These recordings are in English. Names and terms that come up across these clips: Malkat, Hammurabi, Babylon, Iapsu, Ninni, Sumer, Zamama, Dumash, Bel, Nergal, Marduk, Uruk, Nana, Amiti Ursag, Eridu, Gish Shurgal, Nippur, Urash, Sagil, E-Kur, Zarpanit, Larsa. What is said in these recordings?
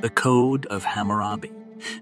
the Code of Hammurabi,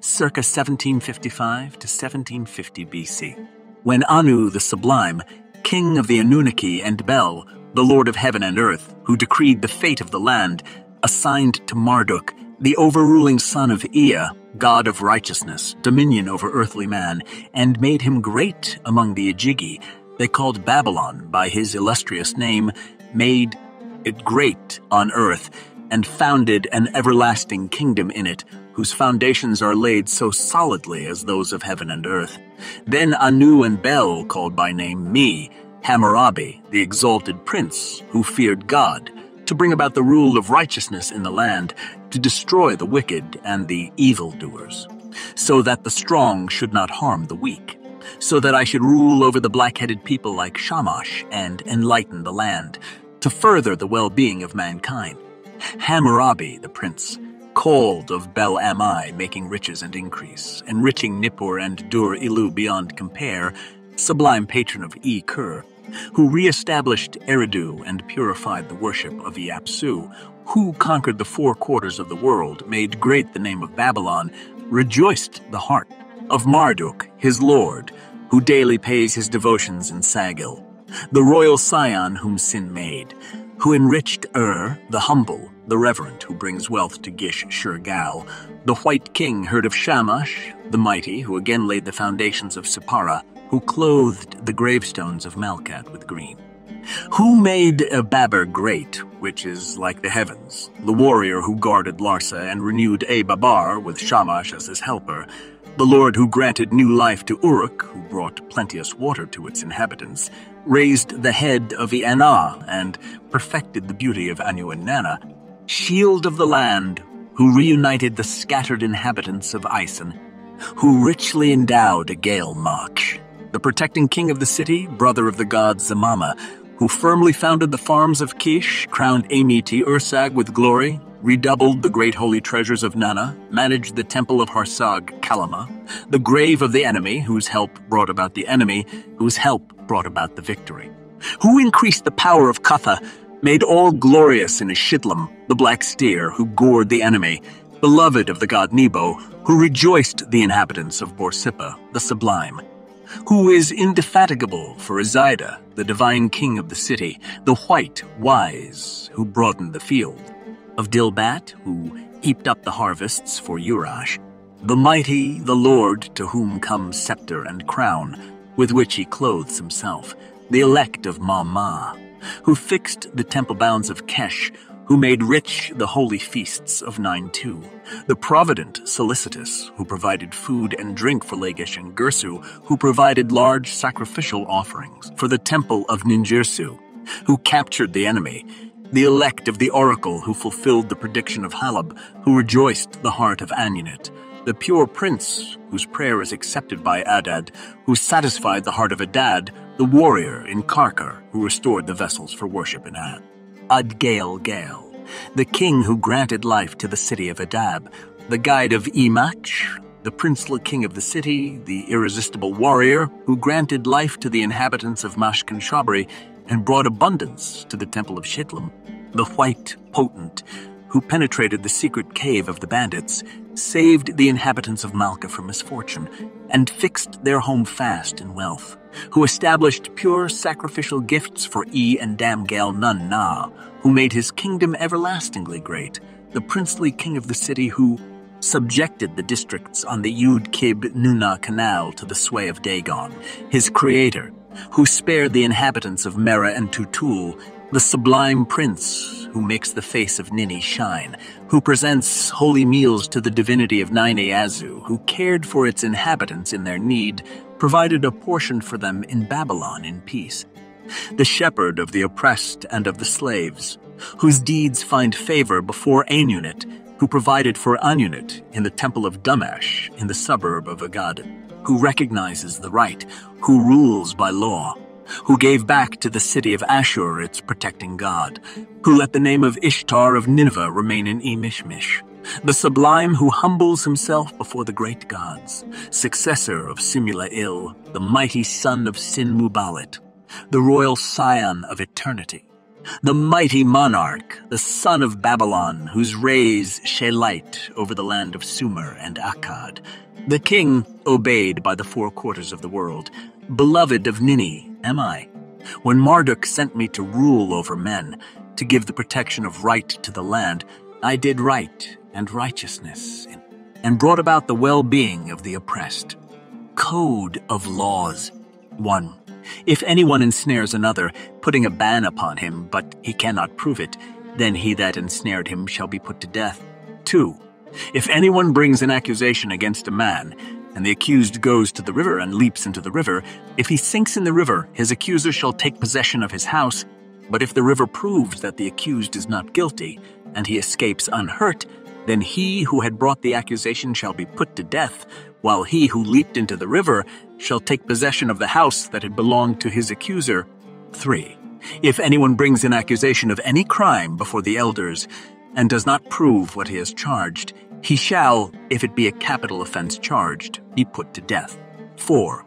circa 1755 to 1750 BC, when Anu the Sublime, king of the Anunnaki, and Bel, the lord of heaven and earth, who decreed the fate of the land, assigned to Marduk, the overruling son of Ea, god of righteousness, dominion over earthly man, and made him great among the Igigi. They called Babylon by his illustrious name, made it great on earth, and founded an everlasting kingdom in it, whose foundations are laid so solidly as those of heaven and earth. Then Anu and Bel called by name Me, Hammurabi, the exalted prince, who feared God, to bring about the rule of righteousness in the land, to destroy the wicked and the evildoers, so that the strong should not harm the weak, so that I should rule over the black-headed people like Shamash and enlighten the land, to further the well-being of mankind. Hammurabi, the prince, called of Bel-Ami, making riches and increase, enriching Nippur and Dur-Ilu beyond compare, sublime patron of E-Kur, who re-established Eridu and purified the worship of Iapsu, who conquered the four quarters of the world, made great the name of Babylon, rejoiced the heart of Marduk, his lord, who daily pays his devotions in Sagil, the royal scion whom Sin made, who enriched the humble, the reverent, who brings wealth to Gish Shurgal, the white king heard of Shamash, the mighty, who again laid the foundations of Sipara, who clothed the gravestones of Malkat with green. Who made Ebabbar great, which is like the heavens, the warrior who guarded Larsa and renewed Ebabbar with Shamash as his helper, the lord who granted new life to Uruk, who brought plenteous water to its inhabitants, raised the head of Ianna and perfected the beauty of Anu and Nana, shield of the land, who reunited the scattered inhabitants of Isin, who richly endowed a Gale Mach, the protecting king of the city, brother of the god Zamama, who firmly founded the farms of Kish, crowned Amiti Ursag with glory, redoubled the great holy treasures of Nana, managed the temple of Harsag Kalama, the grave of the enemy, whose help brought about the enemy, whose help brought about the victory. Who increased the power of Katha, made all glorious in Ashidlam, the black steer, who gored the enemy, beloved of the god Nebo, who rejoiced the inhabitants of Borsippa, the sublime, who is indefatigable for Izida, the divine king of the city, the white, wise, who broadened the field, of Dilbat, who heaped up the harvests for Urash, the mighty, the lord, to whom comes scepter and crown, with which he clothes himself, the elect of Mama, who fixed the temple bounds of Kesh, who made rich the holy feasts of 9-2, the provident Solicitous, who provided food and drink for Lagish and Gersu, who provided large sacrificial offerings for the temple of Ninjirsu, who captured the enemy, the elect of the oracle, who fulfilled the prediction of Halab, who rejoiced the heart of Anunit, the pure prince, whose prayer is accepted by Adad, who satisfied the heart of Adad, the warrior in Karkar, who restored the vessels for worship in Ad. Ad-Gael-Gael, the king who granted life to the city of Adab, the guide of Emach, the princely king of the city, the irresistible warrior, who granted life to the inhabitants of Mashkin Shabri and brought abundance to the temple of Shittim, the white potent, who penetrated the secret cave of the bandits, saved the inhabitants of Malka from misfortune, and fixed their home fast in wealth, who established pure sacrificial gifts for E and Damgale Nun Na, who made his kingdom everlastingly great, the princely king of the city, who subjected the districts on the Yud-Kib-Nuna canal to the sway of Dagon, his creator, who spared the inhabitants of Mera and Tutul, the sublime prince, who makes the face of Ninni shine, who presents holy meals to the divinity of Nine-Eazu, who cared for its inhabitants in their need, provided a portion for them in Babylon in peace. The shepherd of the oppressed and of the slaves, whose deeds find favor before Anunit, who provided for Anunit in the temple of Dumash in the suburb of Agad, who recognizes the right, who rules by law, who gave back to the city of Ashur its protecting god, who let the name of Ishtar of Nineveh remain in E-Mishmish, the sublime who humbles himself before the great gods, successor of Simula-Il, the mighty son of Sin-Mubalit, the royal scion of eternity, the mighty monarch, the son of Babylon, whose rays shed light over the land of Sumer and Akkad, the king obeyed by the four quarters of the world, beloved of Ninni, am I, when Marduk sent me to rule over men, to give the protection of right to the land, I did right and righteousness, and brought about the well-being of the oppressed. Code of laws. 1. If anyone ensnares another, putting a ban upon him, but he cannot prove it, then he that ensnared him shall be put to death. 2. If anyone brings an accusation against a man, and the accused goes to the river and leaps into the river, if he sinks in the river, his accuser shall take possession of his house. But if the river proves that the accused is not guilty, and he escapes unhurt, then he who had brought the accusation shall be put to death, while he who leaped into the river shall take possession of the house that had belonged to his accuser. 3. If anyone brings an accusation of any crime before the elders, and does not prove what he has charged, he shall, if it be a capital offense charged, be put to death. 4.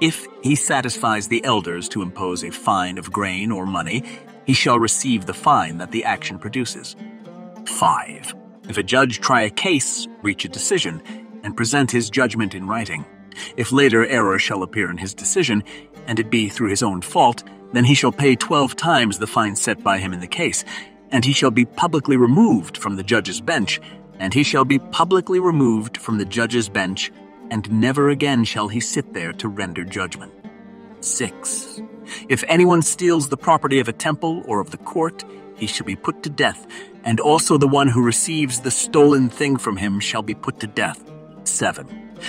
If he satisfies the elders to impose a fine of grain or money, he shall receive the fine that the action produces. 5. If a judge try a case, reach a decision, and present his judgment in writing, if later error shall appear in his decision, and it be through his own fault, then he shall pay 12 times the fine set by him in the case, and he shall be publicly removed from the judge's bench, and never again shall he sit there to render judgment. 6. If anyone steals the property of a temple or of the court, he shall be put to death, and also the one who receives the stolen thing from him shall be put to death. 7.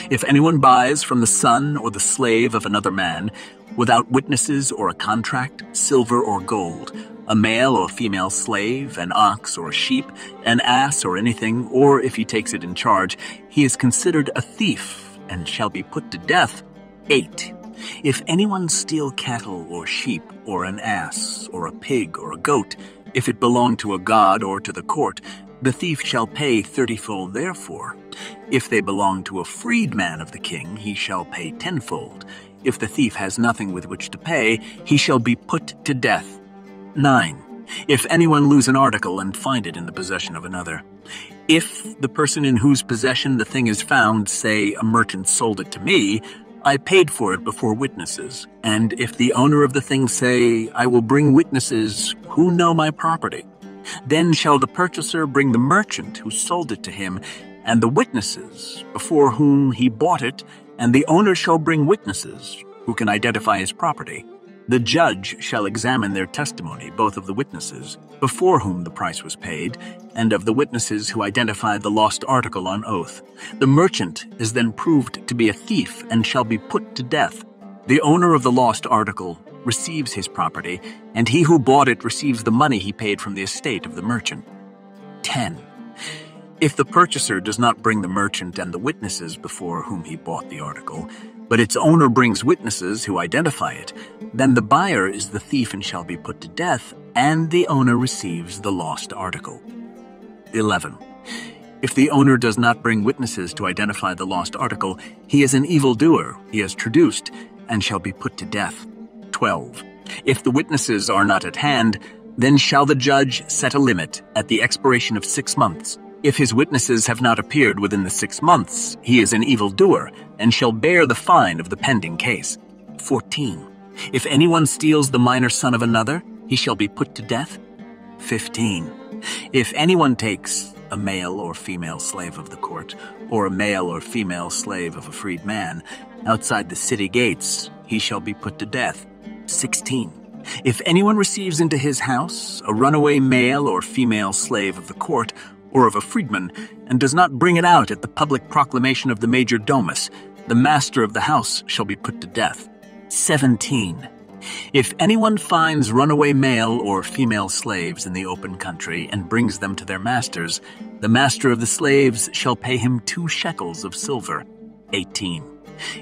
If anyone buys from the son or the slave of another man, without witnesses or a contract, silver or gold, a male or female slave, an ox or a sheep, an ass or anything, or if he takes it in charge, he is considered a thief and shall be put to death. 8. If anyone steal cattle or sheep or an ass or a pig or a goat, if it belong to a god or to the court, the thief shall pay 30-fold therefore. If they belong to a freedman of the king, he shall pay 10-fold. If the thief has nothing with which to pay, he shall be put to death. 9. If anyone lose an article and find it in the possession of another, if the person in whose possession the thing is found, say, a merchant sold it to me, I paid for it before witnesses, and if the owner of the thing say, I will bring witnesses who know my property, then shall the purchaser bring the merchant who sold it to him, and the witnesses before whom he bought it, and the owner shall bring witnesses who can identify his property. The judge shall examine their testimony, both of the witnesses before whom the price was paid, and of the witnesses who identified the lost article on oath. The merchant is then proved to be a thief and shall be put to death. The owner of the lost article receives his property, and he who bought it receives the money he paid from the estate of the merchant. 10. If the purchaser does not bring the merchant and the witnesses before whom he bought the article, but its owner brings witnesses who identify it, then the buyer is the thief and shall be put to death, and the owner receives the lost article. 11. If the owner does not bring witnesses to identify the lost article, he is an evildoer, he has traduced, and shall be put to death. 12. If the witnesses are not at hand, then shall the judge set a limit at the expiration of 6 months. If his witnesses have not appeared within the 6 months, he is an evildoer, and shall bear the fine of the pending case. 14. If anyone steals the minor son of another, he shall be put to death. 15. If anyone takes a male or female slave of the court, or a male or female slave of a freed man, outside the city gates, he shall be put to death. 16. If anyone receives into his house a runaway male or female slave of the court, or of a freedman, and does not bring it out at the public proclamation of the major domus, the master of the house shall be put to death. 17. If anyone finds runaway male or female slaves in the open country and brings them to their masters, the master of the slaves shall pay him 2 shekels of silver. 18.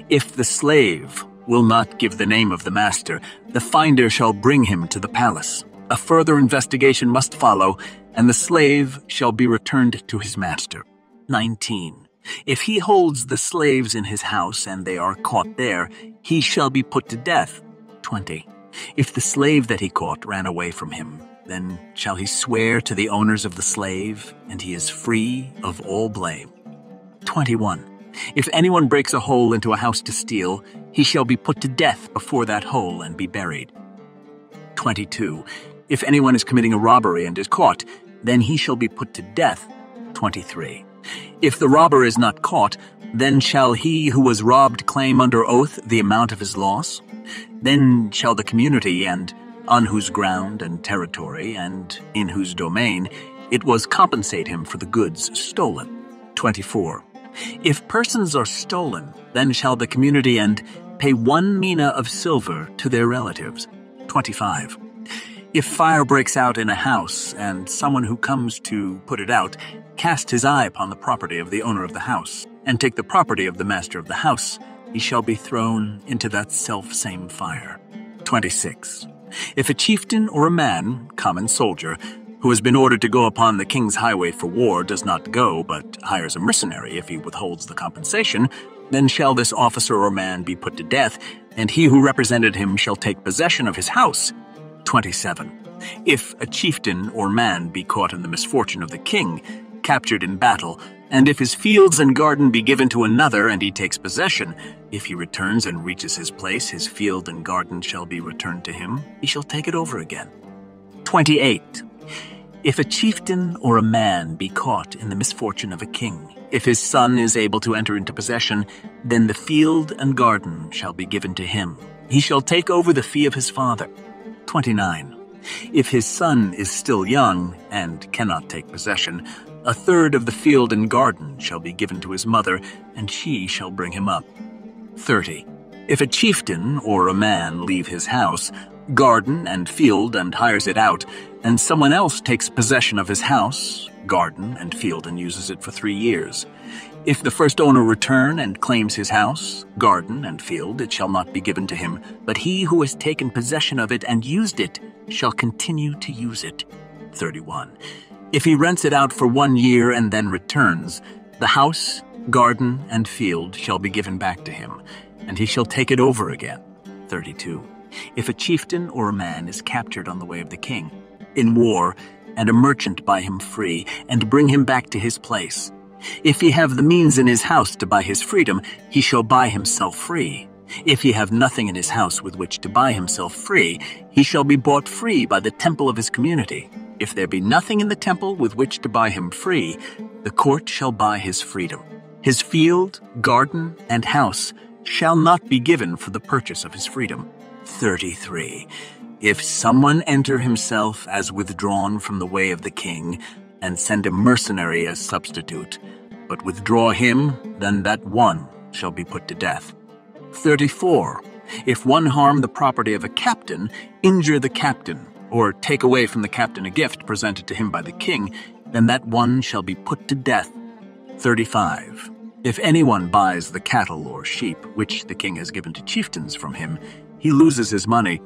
If the slave will not give the name of the master, the finder shall bring him to the palace. A further investigation must follow, and the slave shall be returned to his master. 19. If he holds the slaves in his house and they are caught there, he shall be put to death. 20. If the slave that he caught ran away from him, Then shall he swear to the owners of the slave, and he is free of all blame. 21. If anyone breaks a hole into a house to steal, he shall be put to death before that hole and be buried. 22. If anyone is committing a robbery and is caught, then he shall be put to death. 23. If the robber is not caught, then shall he who was robbed claim under oath the amount of his loss. Then shall the community, and on whose ground and territory and in whose domain it was, compensate him for the goods stolen. 24. If persons are stolen, then shall the community and pay 1 mina of silver to their relatives. 25. If fire breaks out in a house, and someone who comes to put it out cast his eye upon the property of the owner of the house, and take the property of the master of the house, he shall be thrown into that self-same fire. 26. If a chieftain or a man, common soldier, who has been ordered to go upon the king's highway for war does not go, but hires a mercenary if he withholds the compensation, then shall this officer or man be put to death, and he who represented him shall take possession of his house. 27. If a chieftain or man be caught in the misfortune of the king, captured in battle, and if his fields and garden be given to another and he takes possession, if he returns and reaches his place, his field and garden shall be returned to him, he shall take it over again. 28. If a chieftain or a man be caught in the misfortune of a king, if his son is able to enter into possession, then the field and garden shall be given to him. He shall take over the fee of his father. 29. If his son is still young and cannot take possession, 1/3 of the field and garden shall be given to his mother, and she shall bring him up. 30. If a chieftain or a man leave his house, garden and field and hires it out, and someone else takes possession of his house, garden and field and uses it for 3 years, if the first owner return and claims his house, garden, and field, it shall not be given to him, but he who has taken possession of it and used it shall continue to use it. 31. If he rents it out for 1 year and then returns, the house, garden, and field shall be given back to him, and he shall take it over again. 32. If a chieftain or a man is captured on the way of the king, in war, and a merchant buy him free, and bring him back to his place, if he have the means in his house to buy his freedom, he shall buy himself free. If he have nothing in his house with which to buy himself free, he shall be bought free by the temple of his community. If there be nothing in the temple with which to buy him free, the court shall buy his freedom. His field, garden, and house shall not be given for the purchase of his freedom. 33. If someone enter himself as withdrawn from the way of the king, and send a mercenary as substitute, but withdraw him, then that one shall be put to death. 34. If one harm the property of a captain, injure the captain, or take away from the captain a gift presented to him by the king, then that one shall be put to death. 35. If anyone buys the cattle or sheep which the king has given to chieftains from him, he loses his money.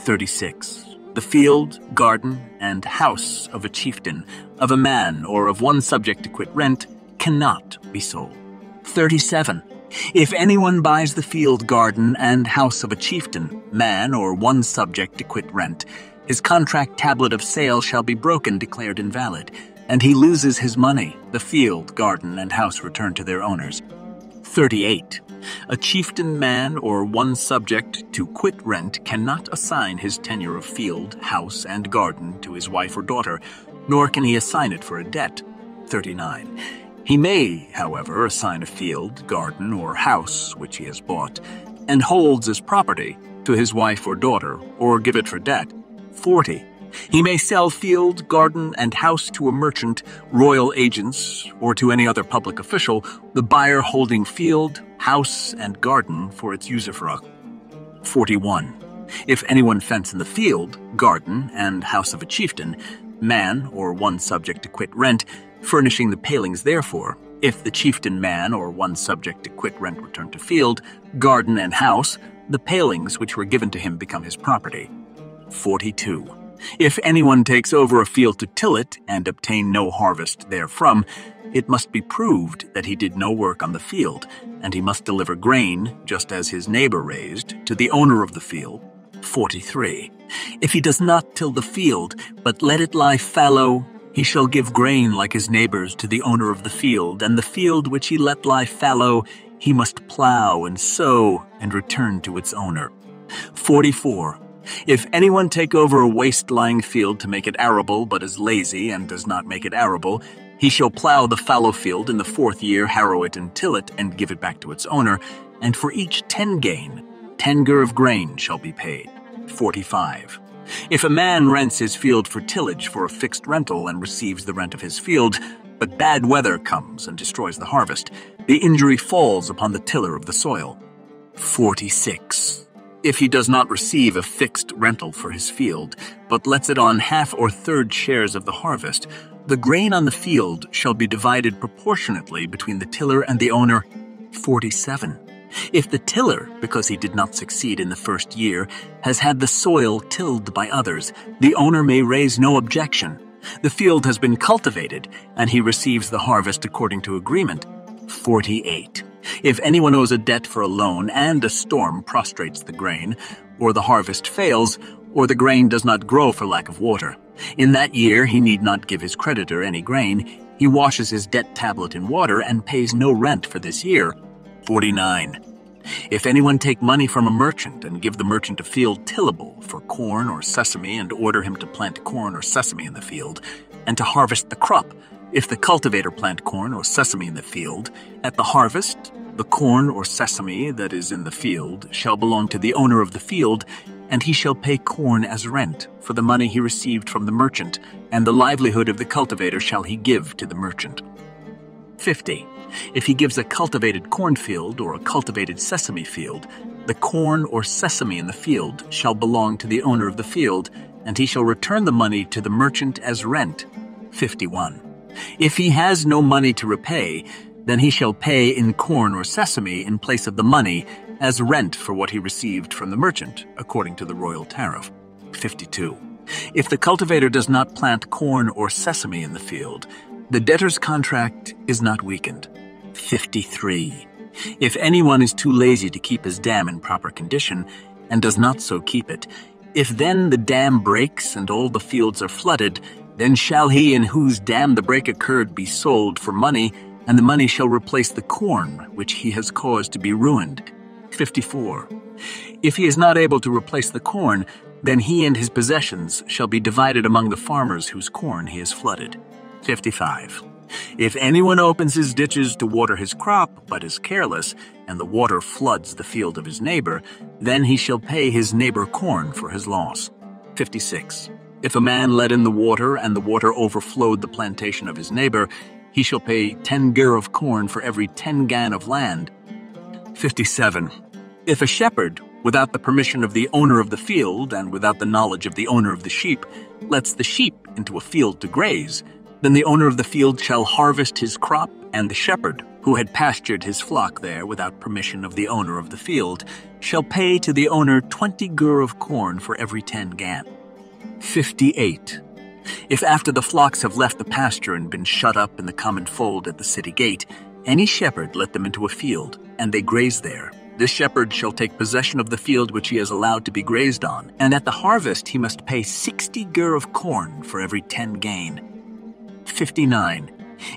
36. The field, garden, and house of a chieftain, of a man, or of one subject to quit rent cannot be sold. 37. If anyone buys the field, garden, and house of a chieftain, man, or one subject to quit rent, his contract tablet of sale shall be broken, declared invalid, and he loses his money, the field, garden, and house returned to their owners. 38. A chieftain, man, or one subject to quit rent cannot assign his tenure of field, house, and garden to his wife or daughter, nor can he assign it for a debt. 39. He may, however, assign a field, garden, or house which he has bought, and holds as property, to his wife or daughter, or give it for debt. 40. He may sell field, garden, and house to a merchant, royal agents, or to any other public official, the buyer holding field, house, and garden for its usufruct. 41. If anyone fence in the field, garden, and house of a chieftain, man, or one subject to quit rent, furnishing the palings therefor, if the chieftain, man, or one subject to quit rent return to field, garden, and house, the palings which were given to him become his property. 42. If anyone takes over a field to till it and obtain no harvest therefrom, it must be proved that he did no work on the field, and he must deliver grain, just as his neighbor raised, to the owner of the field. 43. If he does not till the field, but let it lie fallow, he shall give grain like his neighbors to the owner of the field, and the field which he let lie fallow, he must plow and sow and return to its owner. 44. If anyone take over a waste-lying field to make it arable, but is lazy and does not make it arable, he shall plow the fallow field in the fourth year, harrow it and till it, and give it back to its owner, and for each 10 gain, 10 gur of grain shall be paid. 45. If a man rents his field for tillage for a fixed rental and receives the rent of his field, but bad weather comes and destroys the harvest, the injury falls upon the tiller of the soil. 46. If he does not receive a fixed rental for his field, but lets it on half or third shares of the harvest, the grain on the field shall be divided proportionately between the tiller and the owner. 47. If the tiller, because he did not succeed in the first year, has had the soil tilled by others, the owner may raise no objection. The field has been cultivated, and he receives the harvest according to agreement. 48. If anyone owes a debt for a loan and a storm prostrates the grain, or the harvest fails, or the grain does not grow for lack of water, in that year he need not give his creditor any grain. He washes his debt tablet in water and pays no rent for this year. 49. If anyone take money from a merchant and give the merchant a field tillable for corn or sesame and order him to plant corn or sesame in the field and to harvest the crop, if the cultivator plant corn or sesame in the field, at the harvest, the corn or sesame that is in the field shall belong to the owner of the field, and he shall pay corn as rent for the money he received from the merchant, and the livelihood of the cultivator shall he give to the merchant. 50. If he gives a cultivated cornfield or a cultivated sesame field, the corn or sesame in the field shall belong to the owner of the field, and he shall return the money to the merchant as rent. 51. If he has no money to repay, then he shall pay in corn or sesame in place of the money as rent for what he received from the merchant, according to the royal tariff. 52. If the cultivator does not plant corn or sesame in the field, the debtor's contract is not weakened. 53. If anyone is too lazy to keep his dam in proper condition and does not so keep it, if then the dam breaks and all the fields are flooded, then shall he in whose dam the break occurred be sold for money, and the money shall replace the corn which he has caused to be ruined. 54. If he is not able to replace the corn, then he and his possessions shall be divided among the farmers whose corn he has flooded. 55. If anyone opens his ditches to water his crop, but is careless, and the water floods the field of his neighbor, then he shall pay his neighbor corn for his loss. 56. If a man let in the water and the water overflowed the plantation of his neighbor, he shall pay 10 gur of corn for every 10 gan of land. 57. If a shepherd, without the permission of the owner of the field and without the knowledge of the owner of the sheep, lets the sheep into a field to graze, then the owner of the field shall harvest his crop, and the shepherd, who had pastured his flock there without permission of the owner of the field, shall pay to the owner 20 gur of corn for every 10 gan. 58. If after the flocks have left the pasture and been shut up in the common fold at the city gate, any shepherd let them into a field, and they graze there, this shepherd shall take possession of the field which he has allowed to be grazed on, and at the harvest he must pay 60 gur of corn for every 10 gain. 59.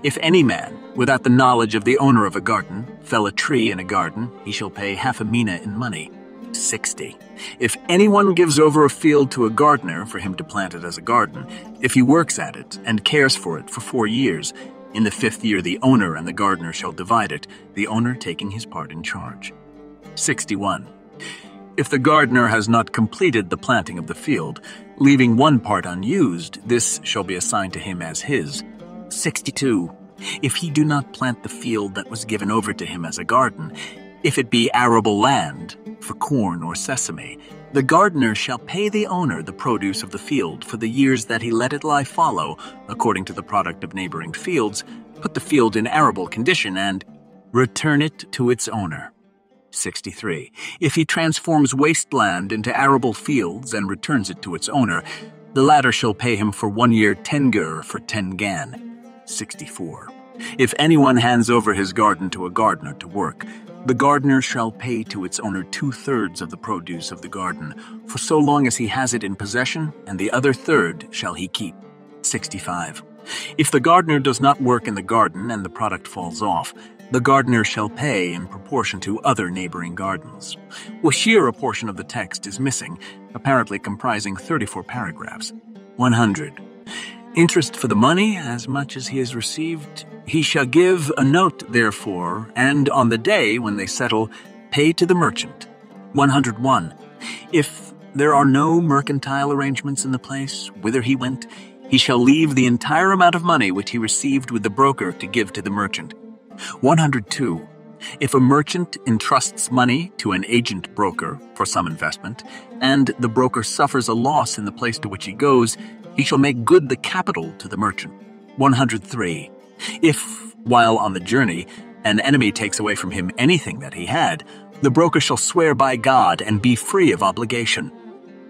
If any man, without the knowledge of the owner of a garden, fell a tree in a garden, he shall pay half a mina in money. 60. If anyone gives over a field to a gardener for him to plant it as a garden, if he works at it and cares for it for 4 years, in the 5th year the owner and the gardener shall divide it, the owner taking his part in charge. 61. If the gardener has not completed the planting of the field, leaving one part unused, this shall be assigned to him as his. 62. If he do not plant the field that was given over to him as a garden, if it be arable land, for corn or sesame, the gardener shall pay the owner the produce of the field for the years that he let it lie fallow, according to the product of neighboring fields, put the field in arable condition, and return it to its owner. 63. If he transforms waste land into arable fields and returns it to its owner, the latter shall pay him for 1 year 10 gur for 10 gan. 64. If anyone hands over his garden to a gardener to work, The gardener shall pay to its owner 2/3 of the produce of the garden, for so long as he has it in possession, and the other third shall he keep. 65. If the gardener does not work in the garden and the product falls off, the gardener shall pay in proportion to other neighboring gardens. Well, here a portion of the text is missing, apparently comprising 34 paragraphs. 100. Interest for the money, as much as he has received, he shall give a note, therefore, and on the day when they settle, pay to the merchant. 101. If there are no mercantile arrangements in the place whither he went, he shall leave the entire amount of money which he received with the broker to give to the merchant. 102. If a merchant entrusts money to an agent broker for some investment, and the broker suffers a loss in the place to which he goes, he shall make good the capital to the merchant. 103. If, while on the journey, an enemy takes away from him anything that he had, the broker shall swear by God and be free of obligation.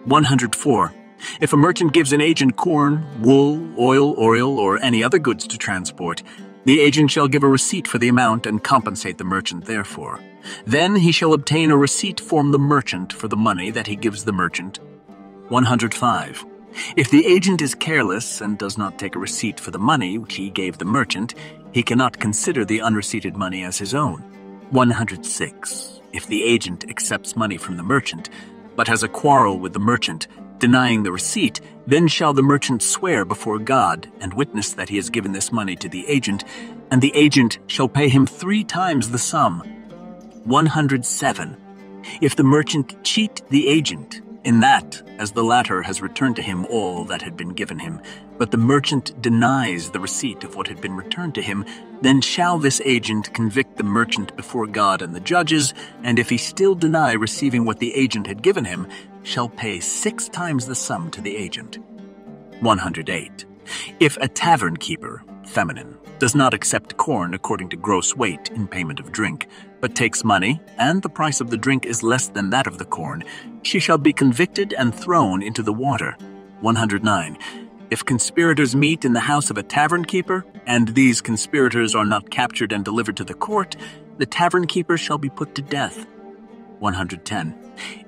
104. If a merchant gives an agent corn, wool, oil, or any other goods to transport, the agent shall give a receipt for the amount and compensate the merchant therefor. Then he shall obtain a receipt from the merchant for the money that he gives the merchant. 105. If the agent is careless and does not take a receipt for the money which he gave the merchant, he cannot consider the unreceipted money as his own. 106. If the agent accepts money from the merchant, but has a quarrel with the merchant, denying the receipt, then shall the merchant swear before God and witness that he has given this money to the agent, and the agent shall pay him 3 times the sum. 107. If the merchant cheat the agent, in that, as the latter has returned to him all that had been given him, but the merchant denies the receipt of what had been returned to him, then shall this agent convict the merchant before God and the judges, and if he still deny receiving what the agent had given him, shall pay 6 times the sum to the agent. 108. If a tavern keeper, feminine, does not accept corn according to gross weight in payment of drink, but takes money, and the price of the drink is less than that of the corn, she shall be convicted and thrown into the water. 109. If conspirators meet in the house of a tavern keeper, and these conspirators are not captured and delivered to the court, the tavern keeper shall be put to death. 110.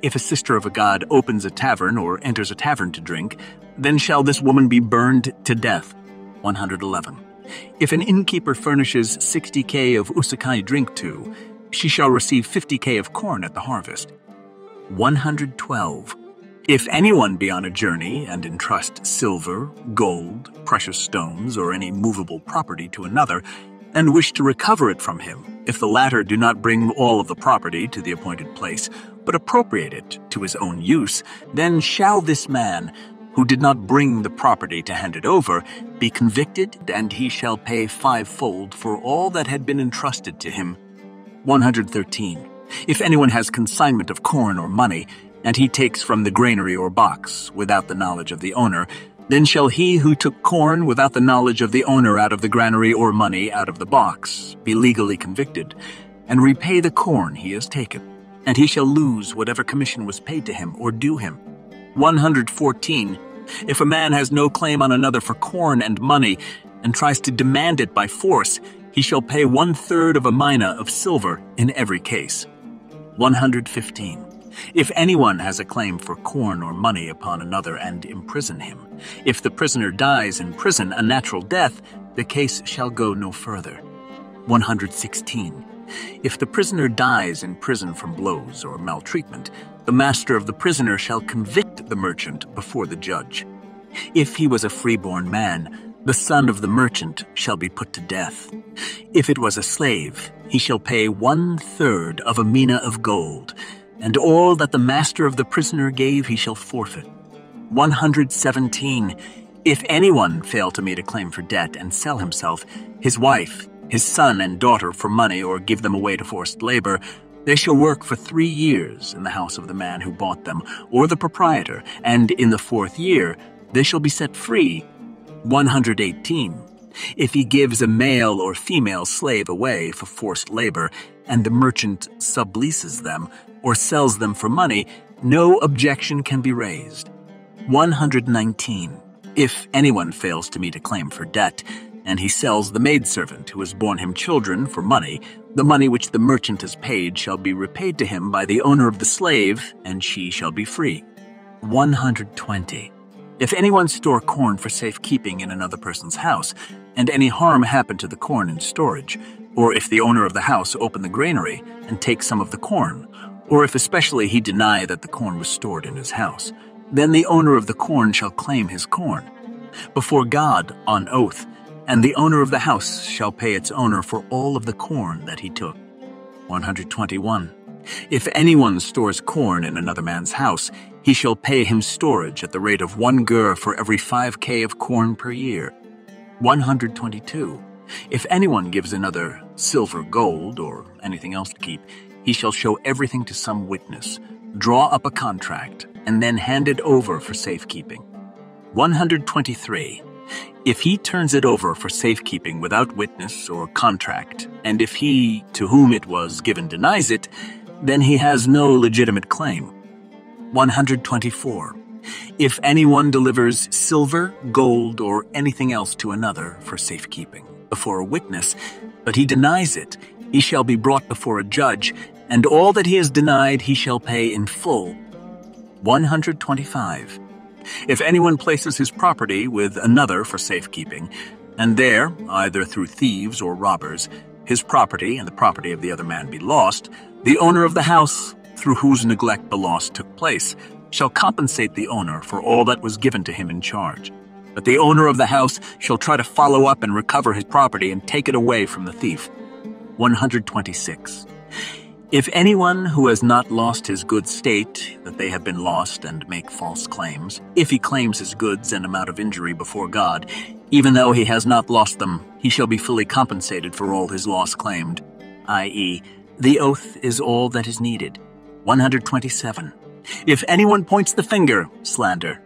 If a sister of a god opens a tavern or enters a tavern to drink, then shall this woman be burned to death. 111. If an innkeeper furnishes 60K of usakai drink to, she shall receive 50K of corn at the harvest. 112. If anyone be on a journey and entrust silver, gold, precious stones, or any movable property to another, and wish to recover it from him, if the latter do not bring all of the property to the appointed place, but appropriate it to his own use, then shall this man, who did not bring the property to hand it over, be convicted, and he shall pay 5-fold for all that had been entrusted to him. 113. If anyone has consignment of corn or money, and he takes from the granary or box without the knowledge of the owner, then shall he who took corn without the knowledge of the owner out of the granary or money out of the box be legally convicted, and repay the corn he has taken, and he shall lose whatever commission was paid to him or due him. 114. If a man has no claim on another for corn and money, and tries to demand it by force, he shall pay 1/3 of a mina of silver in every case. 115. If anyone has a claim for corn or money upon another and imprison him, if the prisoner dies in prison a natural death, the case shall go no further. 116. If the prisoner dies in prison from blows or maltreatment, the master of the prisoner shall convict the merchant before the judge. If he was a freeborn man, the son of the merchant shall be put to death. If it was a slave, he shall pay 1/3 of a mina of gold, and all that the master of the prisoner gave he shall forfeit. 117. If anyone fail to meet a claim for debt and sell himself, his wife, his son and daughter for money, or give them away to forced labor, they shall work for 3 years in the house of the man who bought them, or the proprietor, and in the 4th year they shall be set free. 118. If he gives a male or female slave away for forced labor, and the merchant subleases them, or sells them for money, no objection can be raised. 119. If anyone fails to meet a claim for debt, and he sells the maidservant who has borne him children for money. The money which the merchant has paid shall be repaid to him by the owner of the slave, and she shall be free. 120. If anyone store corn for safekeeping in another person's house, and any harm happen to the corn in storage, or if the owner of the house open the granary and take some of the corn, or if especially he deny that the corn was stored in his house, then the owner of the corn shall claim his corn before God on oath, and the owner of the house shall pay its owner for all of the corn that he took. 121. If anyone stores corn in another man's house, he shall pay him storage at the rate of 1 gur for every 5K of corn per year. 122. If anyone gives another silver, gold, or anything else to keep, he shall show everything to some witness, draw up a contract, and then hand it over for safekeeping. 123. If he turns it over for safekeeping without witness or contract, and if he to whom it was given denies it, then he has no legitimate claim. 124. If anyone delivers silver, gold, or anything else to another for safekeeping before a witness, but he denies it, he shall be brought before a judge, and all that he has denied he shall pay in full. 125. If anyone places his property with another for safekeeping, and there, either through thieves or robbers, his property and the property of the other man be lost, the owner of the house, through whose neglect the loss took place, shall compensate the owner for all that was given to him in charge. But the owner of the house shall try to follow up and recover his property and take it away from the thief. 126. If anyone who has not lost his goods state that they have been lost and make false claims, if he claims his goods and amount of injury before God, even though he has not lost them, he shall be fully compensated for all his loss claimed, i.e., the oath is all that is needed. 127. If anyone points the finger, slander,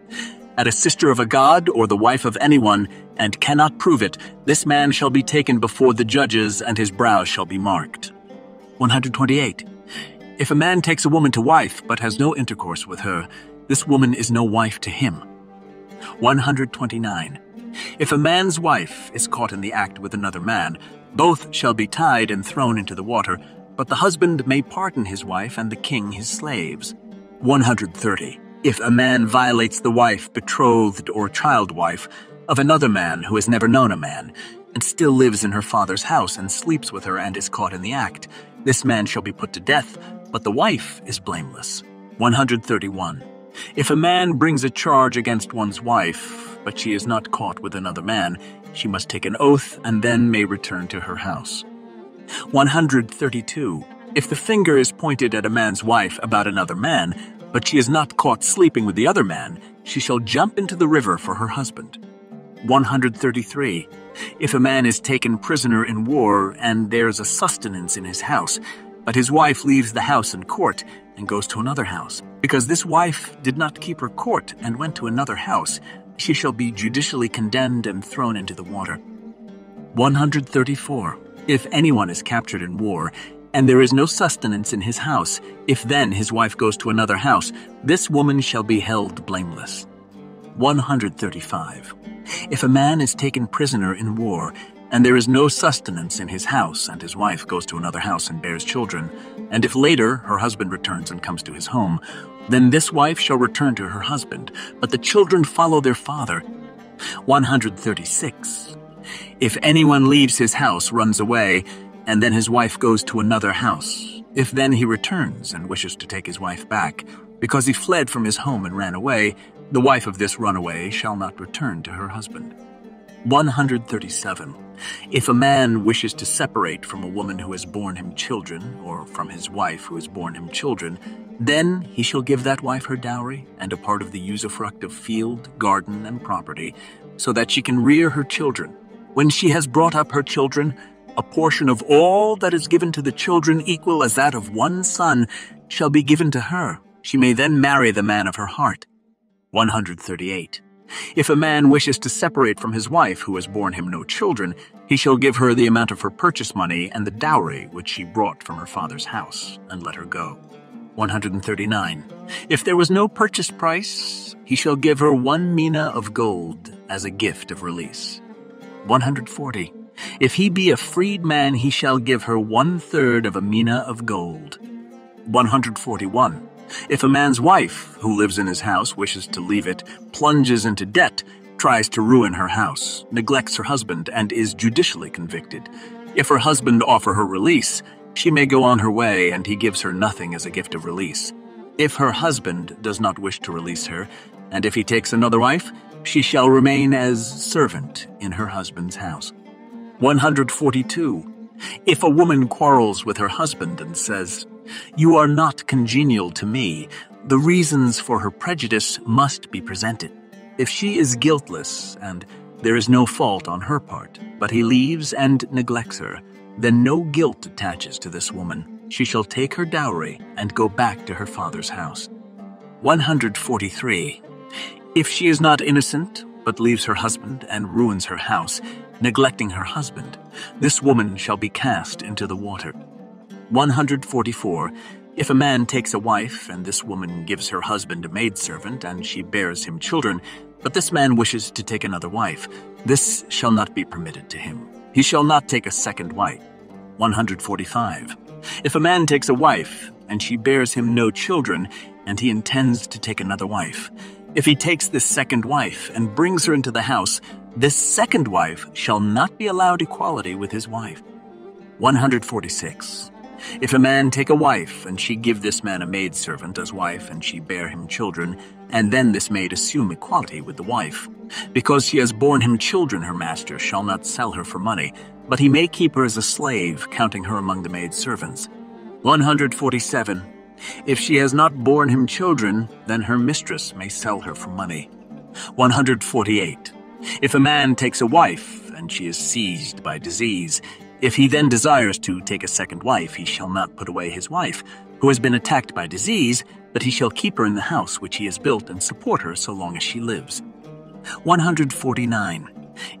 at a sister of a god or the wife of anyone, and cannot prove it, this man shall be taken before the judges and his brow shall be marked. 128. If a man takes a woman to wife but has no intercourse with her, this woman is no wife to him. 129. If a man's wife is caught in the act with another man, both shall be tied and thrown into the water, but the husband may pardon his wife and the king his slaves. 130. If a man violates the wife, betrothed, or child-wife of another man who has never known a man, and still lives in her father's house and sleeps with her and is caught in the act, this man shall be put to death, but the wife is blameless. 131. If a man brings a charge against one's wife, but she is not caught with another man, she must take an oath and then may return to her house. 132. If the finger is pointed at a man's wife about another man, but she is not caught sleeping with the other man, she shall jump into the river for her husband. 133. If a man is taken prisoner in war and there is a sustenance in his house, but his wife leaves the house and court and goes to another house, because this wife did not keep her court and went to another house, she shall be judicially condemned and thrown into the water. 134. If anyone is captured in war and there is no sustenance in his house, if then his wife goes to another house, this woman shall be held blameless. 135. If a man is taken prisoner in war, and there is no sustenance in his house, and his wife goes to another house and bears children, and if later her husband returns and comes to his home, then this wife shall return to her husband, but the children follow their father. 136. If anyone leaves his house, runs away, and then his wife goes to another house, if then he returns and wishes to take his wife back, because he fled from his home and ran away, the wife of this runaway shall not return to her husband. 137. If a man wishes to separate from a woman who has borne him children, or from his wife who has borne him children, then he shall give that wife her dowry and a part of the usufruct of field, garden, and property, so that she can rear her children. When she has brought up her children, a portion of all that is given to the children equal as that of one son shall be given to her. She may then marry the man of her heart. 138. If a man wishes to separate from his wife who has borne him no children, he shall give her the amount of her purchase money and the dowry which she brought from her father's house, and let her go. 139. If there was no purchase price, he shall give her 1 mina of gold as a gift of release. 140. If he be a freed man, he shall give her 1/3 of a mina of gold. 141. If a man's wife, who lives in his house, wishes to leave it, plunges into debt, tries to ruin her house, neglects her husband, and is judicially convicted, if her husband offer her release, she may go on her way, and he gives her nothing as a gift of release. If her husband does not wish to release her, and if he takes another wife, she shall remain as servant in her husband's house. 142. If a woman quarrels with her husband and says, "You are not congenial to me," the reasons for her prejudice must be presented. If she is guiltless and there is no fault on her part, but he leaves and neglects her, then no guilt attaches to this woman. She shall take her dowry and go back to her father's house. 143. If she is not innocent, but leaves her husband and ruins her house, neglecting her husband, this woman shall be cast into the water. 144. If a man takes a wife, and this woman gives her husband a maidservant, and she bears him children, but this man wishes to take another wife, this shall not be permitted to him. He shall not take a second wife. 145. If a man takes a wife, and she bears him no children, and he intends to take another wife, if he takes this second wife and brings her into the house, this second wife shall not be allowed equality with his wife. 146. If a man take a wife, and she give this man a maidservant as wife, and she bear him children, and then this maid assume equality with the wife, because she has borne him children, her master shall not sell her for money, but he may keep her as a slave, counting her among the maidservants. 147. If she has not borne him children, then her mistress may sell her for money. 148. If a man takes a wife, and she is seized by disease, if he then desires to take a second wife, he shall not put away his wife, who has been attacked by disease, but he shall keep her in the house which he has built and support her so long as she lives. 149.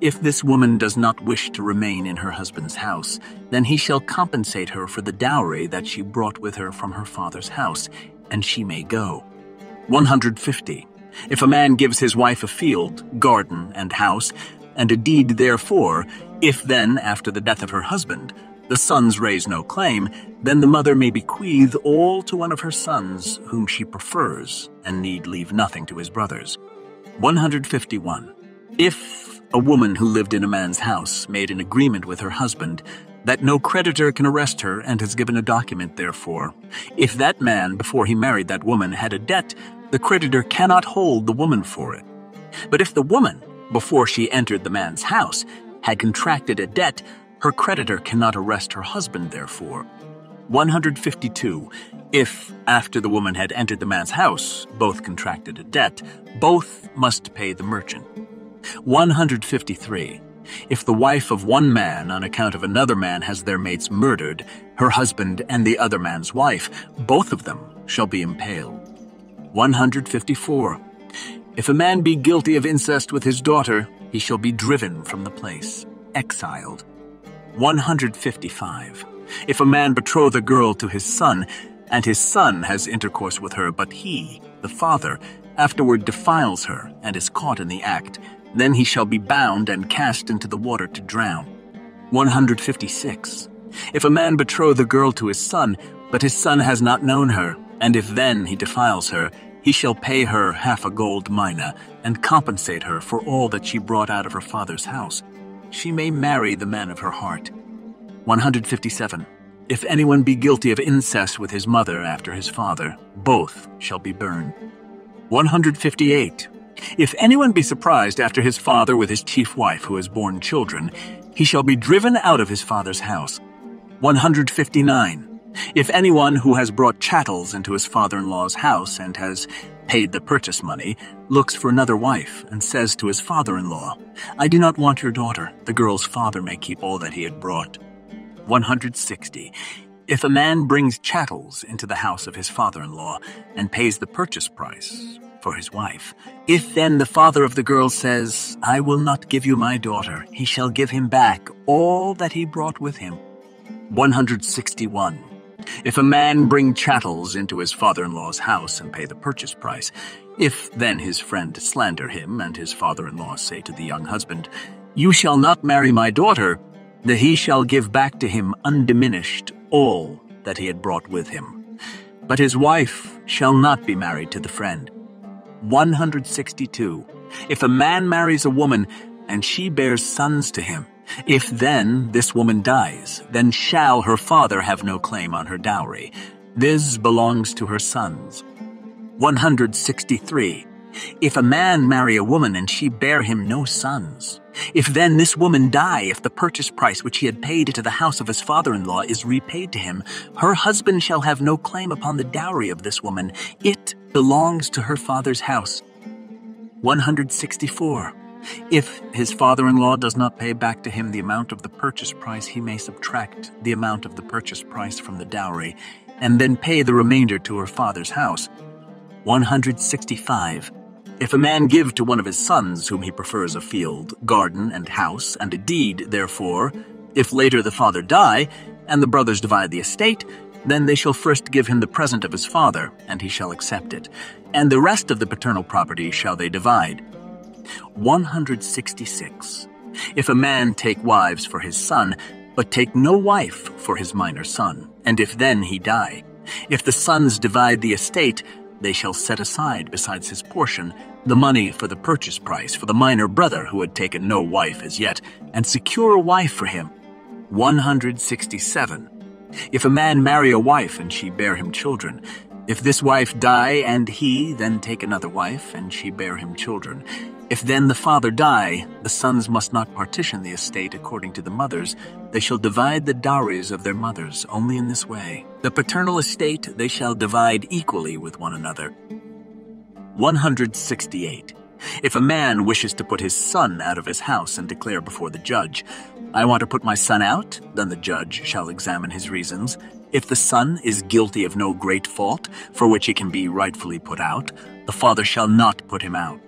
If this woman does not wish to remain in her husband's house, then he shall compensate her for the dowry that she brought with her from her father's house, and she may go. 150. If a man gives his wife a field, garden, and house, and a deed therefore, if then, after the death of her husband, the sons raise no claim, then the mother may bequeath all to one of her sons whom she prefers, and need leave nothing to his brothers. 151. If a woman who lived in a man's house made an agreement with her husband that no creditor can arrest her and has given a document therefore, if that man, before he married that woman, had a debt, the creditor cannot hold the woman for it. But if the woman, before she entered the man's house, had contracted a debt, her creditor cannot arrest her husband therefore. 152. If, after the woman had entered the man's house, both contracted a debt, both must pay the merchant. 153. If the wife of one man on account of another man has their mates murdered, her husband and the other man's wife, both of them shall be impaled. 154. If a man be guilty of incest with his daughter, he shall be driven from the place, exiled. 155. If a man betroth a girl to his son, and his son has intercourse with her, but he, the father, afterward defiles her and is caught in the act, then he shall be bound and cast into the water to drown. 156. If a man betroth a girl to his son, but his son has not known her, and if then he defiles her, he shall pay her 1/2 gold mina and compensate her for all that she brought out of her father's house. She may marry the man of her heart. 157. If anyone be guilty of incest with his mother after his father, both shall be burned. 158. If anyone be surprised after his father with his chief wife who has borne children, he shall be driven out of his father's house. 159. If anyone who has brought chattels into his father-in-law's house and has paid the purchase money, looks for another wife and says to his father-in-law, "I do not want your daughter," the girl's father may keep all that he had brought. 160. If a man brings chattels into the house of his father-in-law and pays the purchase price for his wife, if then the father of the girl says, "I will not give you my daughter," he shall give him back all that he brought with him. 161. If a man bring chattels into his father-in-law's house and pay the purchase price, if then his friend slander him and his father-in-law say to the young husband, You shall not marry my daughter, that he shall give back to him undiminished all that he had brought with him. But his wife shall not be married to the friend. 162. If a man marries a woman, and she bears sons to him, if then this woman dies, then shall her father have no claim on her dowry. This belongs to her sons. 163. If a man marry a woman and she bear him no sons, if then this woman die, if the purchase price which he had paid to the house of his father-in-law is repaid to him, her husband shall have no claim upon the dowry of this woman. It belongs to her father's house. 164. If his father-in-law does not pay back to him the amount of the purchase price, he may subtract the amount of the purchase price from the dowry, and then pay the remainder to her father's house. 165. If a man give to one of his sons, whom he prefers, a field, garden, and house, and a deed, therefore, if later the father die, and the brothers divide the estate, then they shall first give him the present of his father, and he shall accept it, and the rest of the paternal property shall they divide. 166. If a man take wives for his son, but take no wife for his minor son, and if then he die, if the sons divide the estate, they shall set aside, besides his portion, the money for the purchase price for the minor brother who had taken no wife as yet, and secure a wife for him. 167. If a man marry a wife and she bear him children, if this wife die and he then take another wife and she bear him children, if then the father die, the sons must not partition the estate according to the mothers. They shall divide the dowries of their mothers only in this way. The paternal estate they shall divide equally with one another. 168. If a man wishes to put his son out of his house and declare before the judge, I want to put my son out, then the judge shall examine his reasons. If the son is guilty of no great fault, for which he can be rightfully put out, the father shall not put him out.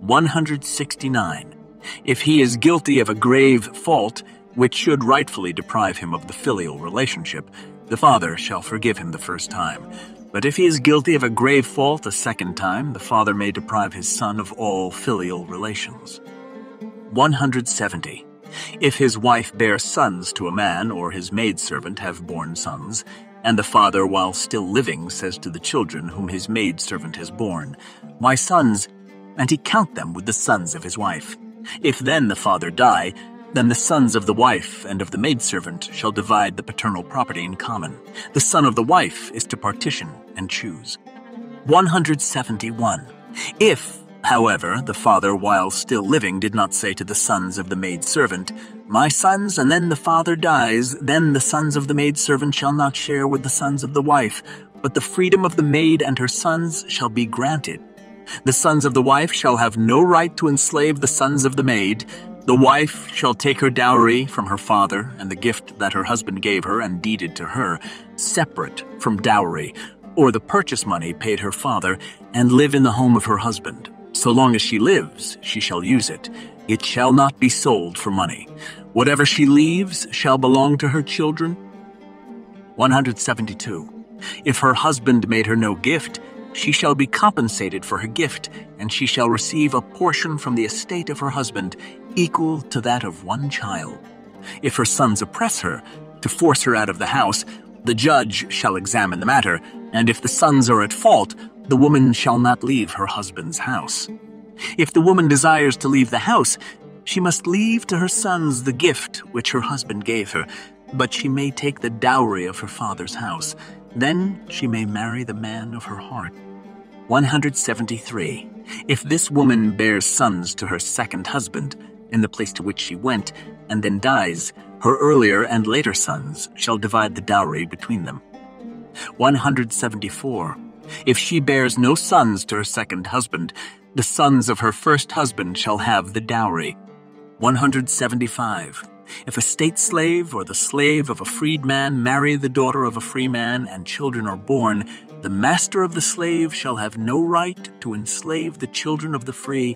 169. If he is guilty of a grave fault, which should rightfully deprive him of the filial relationship, the father shall forgive him the first time. But if he is guilty of a grave fault a second time, the father may deprive his son of all filial relations. 170. If his wife bear sons to a man, or his maidservant have borne sons, and the father, while still living, says to the children whom his maidservant has borne, My sons, and he count them with the sons of his wife. If then the father die, then the sons of the wife and of the maidservant shall divide the paternal property in common. The son of the wife is to partition and choose. 171. If, however, the father while still living did not say to the sons of the maidservant, My sons, and then the father dies, then the sons of the maidservant shall not share with the sons of the wife, but the freedom of the maid and her sons shall be granted. The sons of the wife shall have no right to enslave the sons of the maid. The wife shall take her dowry from her father and the gift that her husband gave her and deeded to her, separate from dowry, or the purchase money paid her father, and live in the home of her husband. So long as she lives, she shall use it. It shall not be sold for money. Whatever she leaves shall belong to her children. 172. If her husband made her no gift, she shall be compensated for her gift, and she shall receive a portion from the estate of her husband equal to that of one child. If her sons oppress her, to force her out of the house, the judge shall examine the matter, and if the sons are at fault, the woman shall not leave her husband's house. If the woman desires to leave the house, she must leave to her sons the gift which her husband gave her, but she may take the dowry of her father's house. Then she may marry the man of her heart. 173. If this woman bears sons to her second husband, in the place to which she went, and then dies, her earlier and later sons shall divide the dowry between them. 174. If she bears no sons to her second husband, the sons of her first husband shall have the dowry. 175. If a state slave or the slave of a freedman marry the daughter of a freeman and children are born, the master of the slave shall have no right to enslave the children of the free.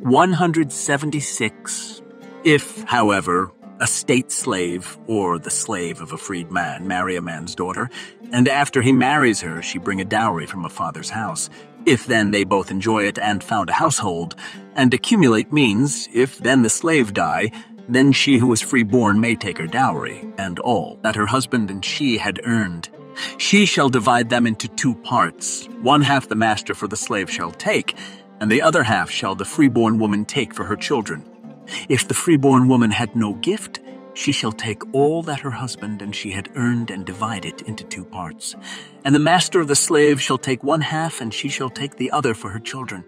176. If, however, a state slave or the slave of a freed man marry a man's daughter, and after he marries her, she bring a dowry from a father's house, if then they both enjoy it and found a household, and accumulate means, if then the slave die, then she who is freeborn may take her dowry, and all that her husband and she had earned. She shall divide them into two parts, one half the master for the slave shall take, and the other half shall the freeborn woman take for her children. If the freeborn woman had no gift, she shall take all that her husband and she had earned and divide it into two parts. And the master of the slave shall take one half, and she shall take the other for her children.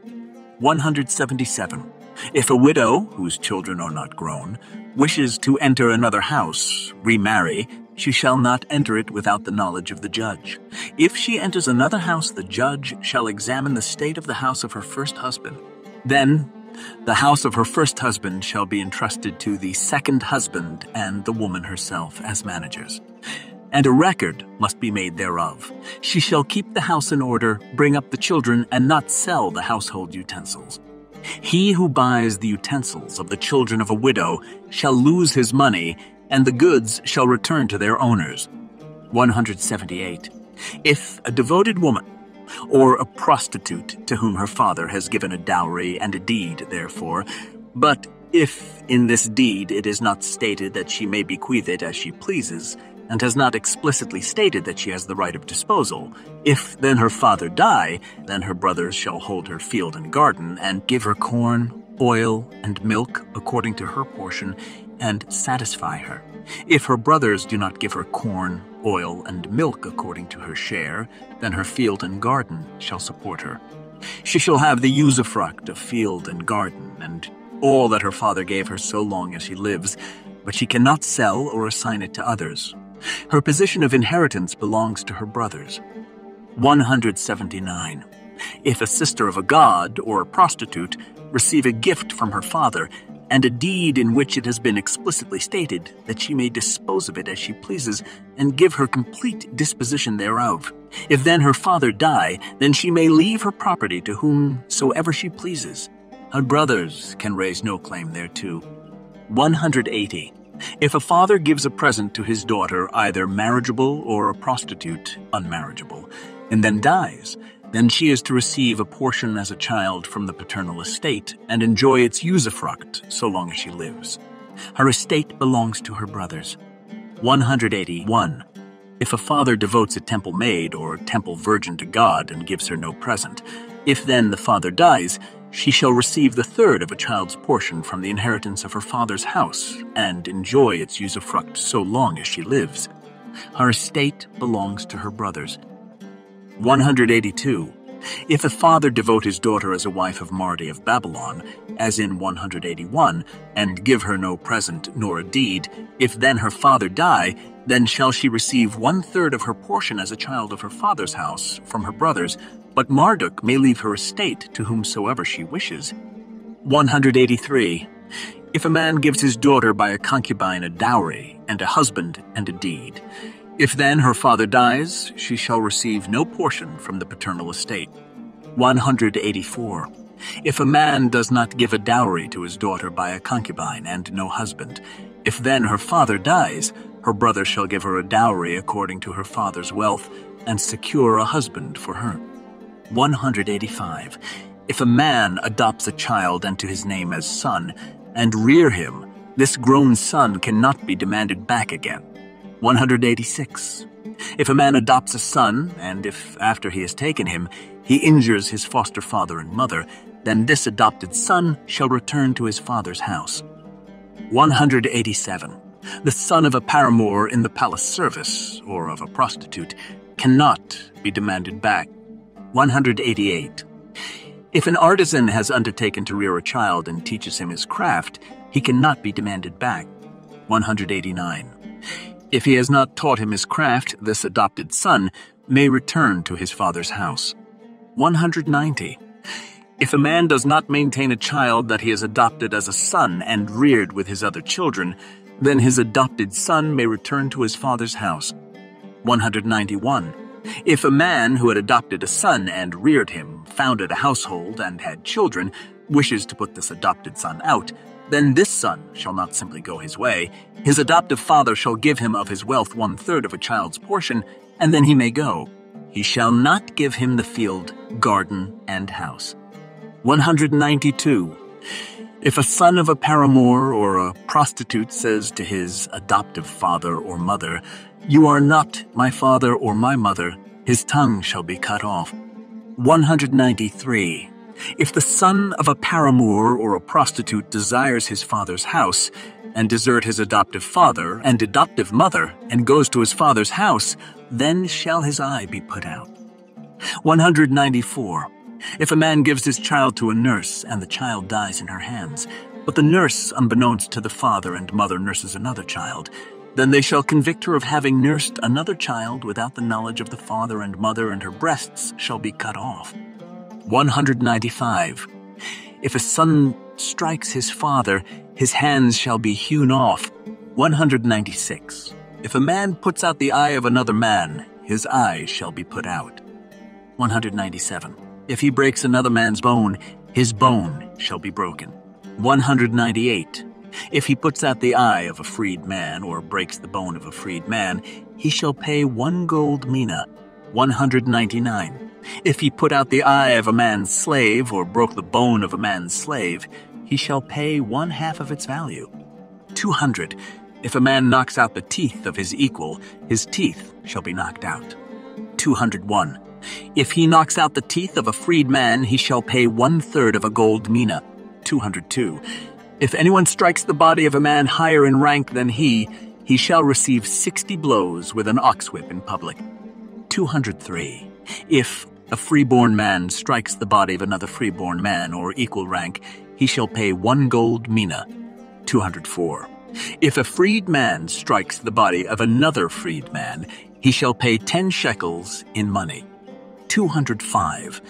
177. If a widow, whose children are not grown, wishes to enter another house, remarry, she shall not enter it without the knowledge of the judge. If she enters another house, the judge shall examine the state of the house of her first husband. Then the house of her first husband shall be entrusted to the second husband and the woman herself as managers, and a record must be made thereof. She shall keep the house in order, bring up the children, and not sell the household utensils. He who buys the utensils of the children of a widow shall lose his money, and the goods shall return to their owners. 178. If a devoted woman, or a prostitute to whom her father has given a dowry and a deed, therefore, but if in this deed it is not stated that she may bequeath it as she pleases, and has not explicitly stated that she has the right of disposal, if then her father die, then her brothers shall hold her field and garden, and give her corn, oil, and milk according to her portion, and satisfy her. If her brothers do not give her corn, oil, and milk according to her share, then her field and garden shall support her. She shall have the usufruct of field and garden, and all that her father gave her so long as she lives, but she cannot sell or assign it to others. Her position of inheritance belongs to her brothers. 179. If a sister of a god or a prostitute receive a gift from her father, and a deed in which it has been explicitly stated that she may dispose of it as she pleases, and give her complete disposition thereof. If then her father die, then she may leave her property to whomsoever she pleases. Her brothers can raise no claim thereto. 180. If a father gives a present to his daughter, either marriageable or a prostitute, unmarriageable, and then dies, then she is to receive a portion as a child from the paternal estate, and enjoy its usufruct so long as she lives. Her estate belongs to her brothers. 181. If a father devotes a temple maid or temple virgin to God and gives her no present, if then the father dies, she shall receive the third of a child's portion from the inheritance of her father's house, and enjoy its usufruct so long as she lives. Her estate belongs to her brothers. 182. If a father devote his daughter as a wife of Mardi of Babylon, as in 181, and give her no present nor a deed, if then her father die, then shall she receive one-third of her portion as a child of her father's house from her brothers, but Marduk may leave her estate to whomsoever she wishes. 183. If a man gives his daughter by a concubine a dowry, and a husband and a deed, if then her father dies, she shall receive no portion from the paternal estate. 184. If a man does not give a dowry to his daughter by a concubine and no husband, if then her father dies, her brother shall give her a dowry according to her father's wealth, and secure a husband for her. 185. If a man adopts a child unto his name as son, and rear him, this grown son cannot be demanded back again. 186. If a man adopts a son, and if, after he has taken him, he injures his foster father and mother, then this adopted son shall return to his father's house. 187. The son of a paramour in the palace service, or of a prostitute, cannot be demanded back. 188. If an artisan has undertaken to rear a child and teaches him his craft, he cannot be demanded back. 189. If he has not taught him his craft, this adopted son may return to his father's house. 190. If a man does not maintain a child that he has adopted as a son and reared with his other children, then his adopted son may return to his father's house. 191. If a man who had adopted a son and reared him, founded a household, and had children, wishes to put this adopted son out, Then this son shall not simply go his way. His adoptive father shall give him of his wealth 1/3 of a child's portion, and then he may go. He shall not give him the field, garden, and house. 192. If a son of a paramour or a prostitute says to his adoptive father or mother, "You are not my father or my mother," his tongue shall be cut off. 193. If the son of a paramour or a prostitute desires his father's house, and desert his adoptive father and adoptive mother, and goes to his father's house, then shall his eye be put out. 194. If a man gives his child to a nurse, and the child dies in her hands, but the nurse, unbeknownst to the father and mother, nurses another child, then they shall convict her of having nursed another child without the knowledge of the father and mother, and her breasts shall be cut off. 195. If a son strikes his father, his hands shall be hewn off. 196. If a man puts out the eye of another man, his eye shall be put out. 197. If he breaks another man's bone, his bone shall be broken. 198. If he puts out the eye of a freed man or breaks the bone of a freed man, he shall pay 1 gold mina. 199. If he put out the eye of a man's slave or broke the bone of a man's slave, he shall pay 1/2 of its value. 200. If a man knocks out the teeth of his equal, his teeth shall be knocked out. 201. If he knocks out the teeth of a freed man, he shall pay 1/3 of a gold mina. 202. If anyone strikes the body of a man higher in rank than he shall receive 60 blows with an ox whip in public. 203. If a freeborn man strikes the body of another freeborn man or equal rank, he shall pay 1 gold mina. 204. If a freed man strikes the body of another freed man, he shall pay 10 shekels in money. 205.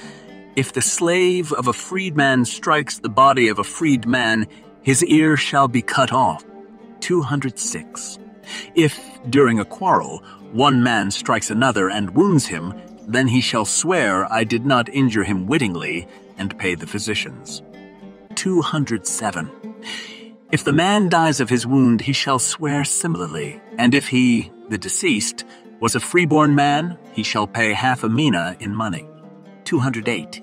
If the slave of a freedman strikes the body of a freedman, his ear shall be cut off. 206. If, during a quarrel, one man strikes another and wounds him, then he shall swear, "I did not injure him wittingly," and pay the physicians. 207. If the man dies of his wound, he shall swear similarly, and if he, the deceased, was a freeborn man, he shall pay 1/2 mina in money. 208.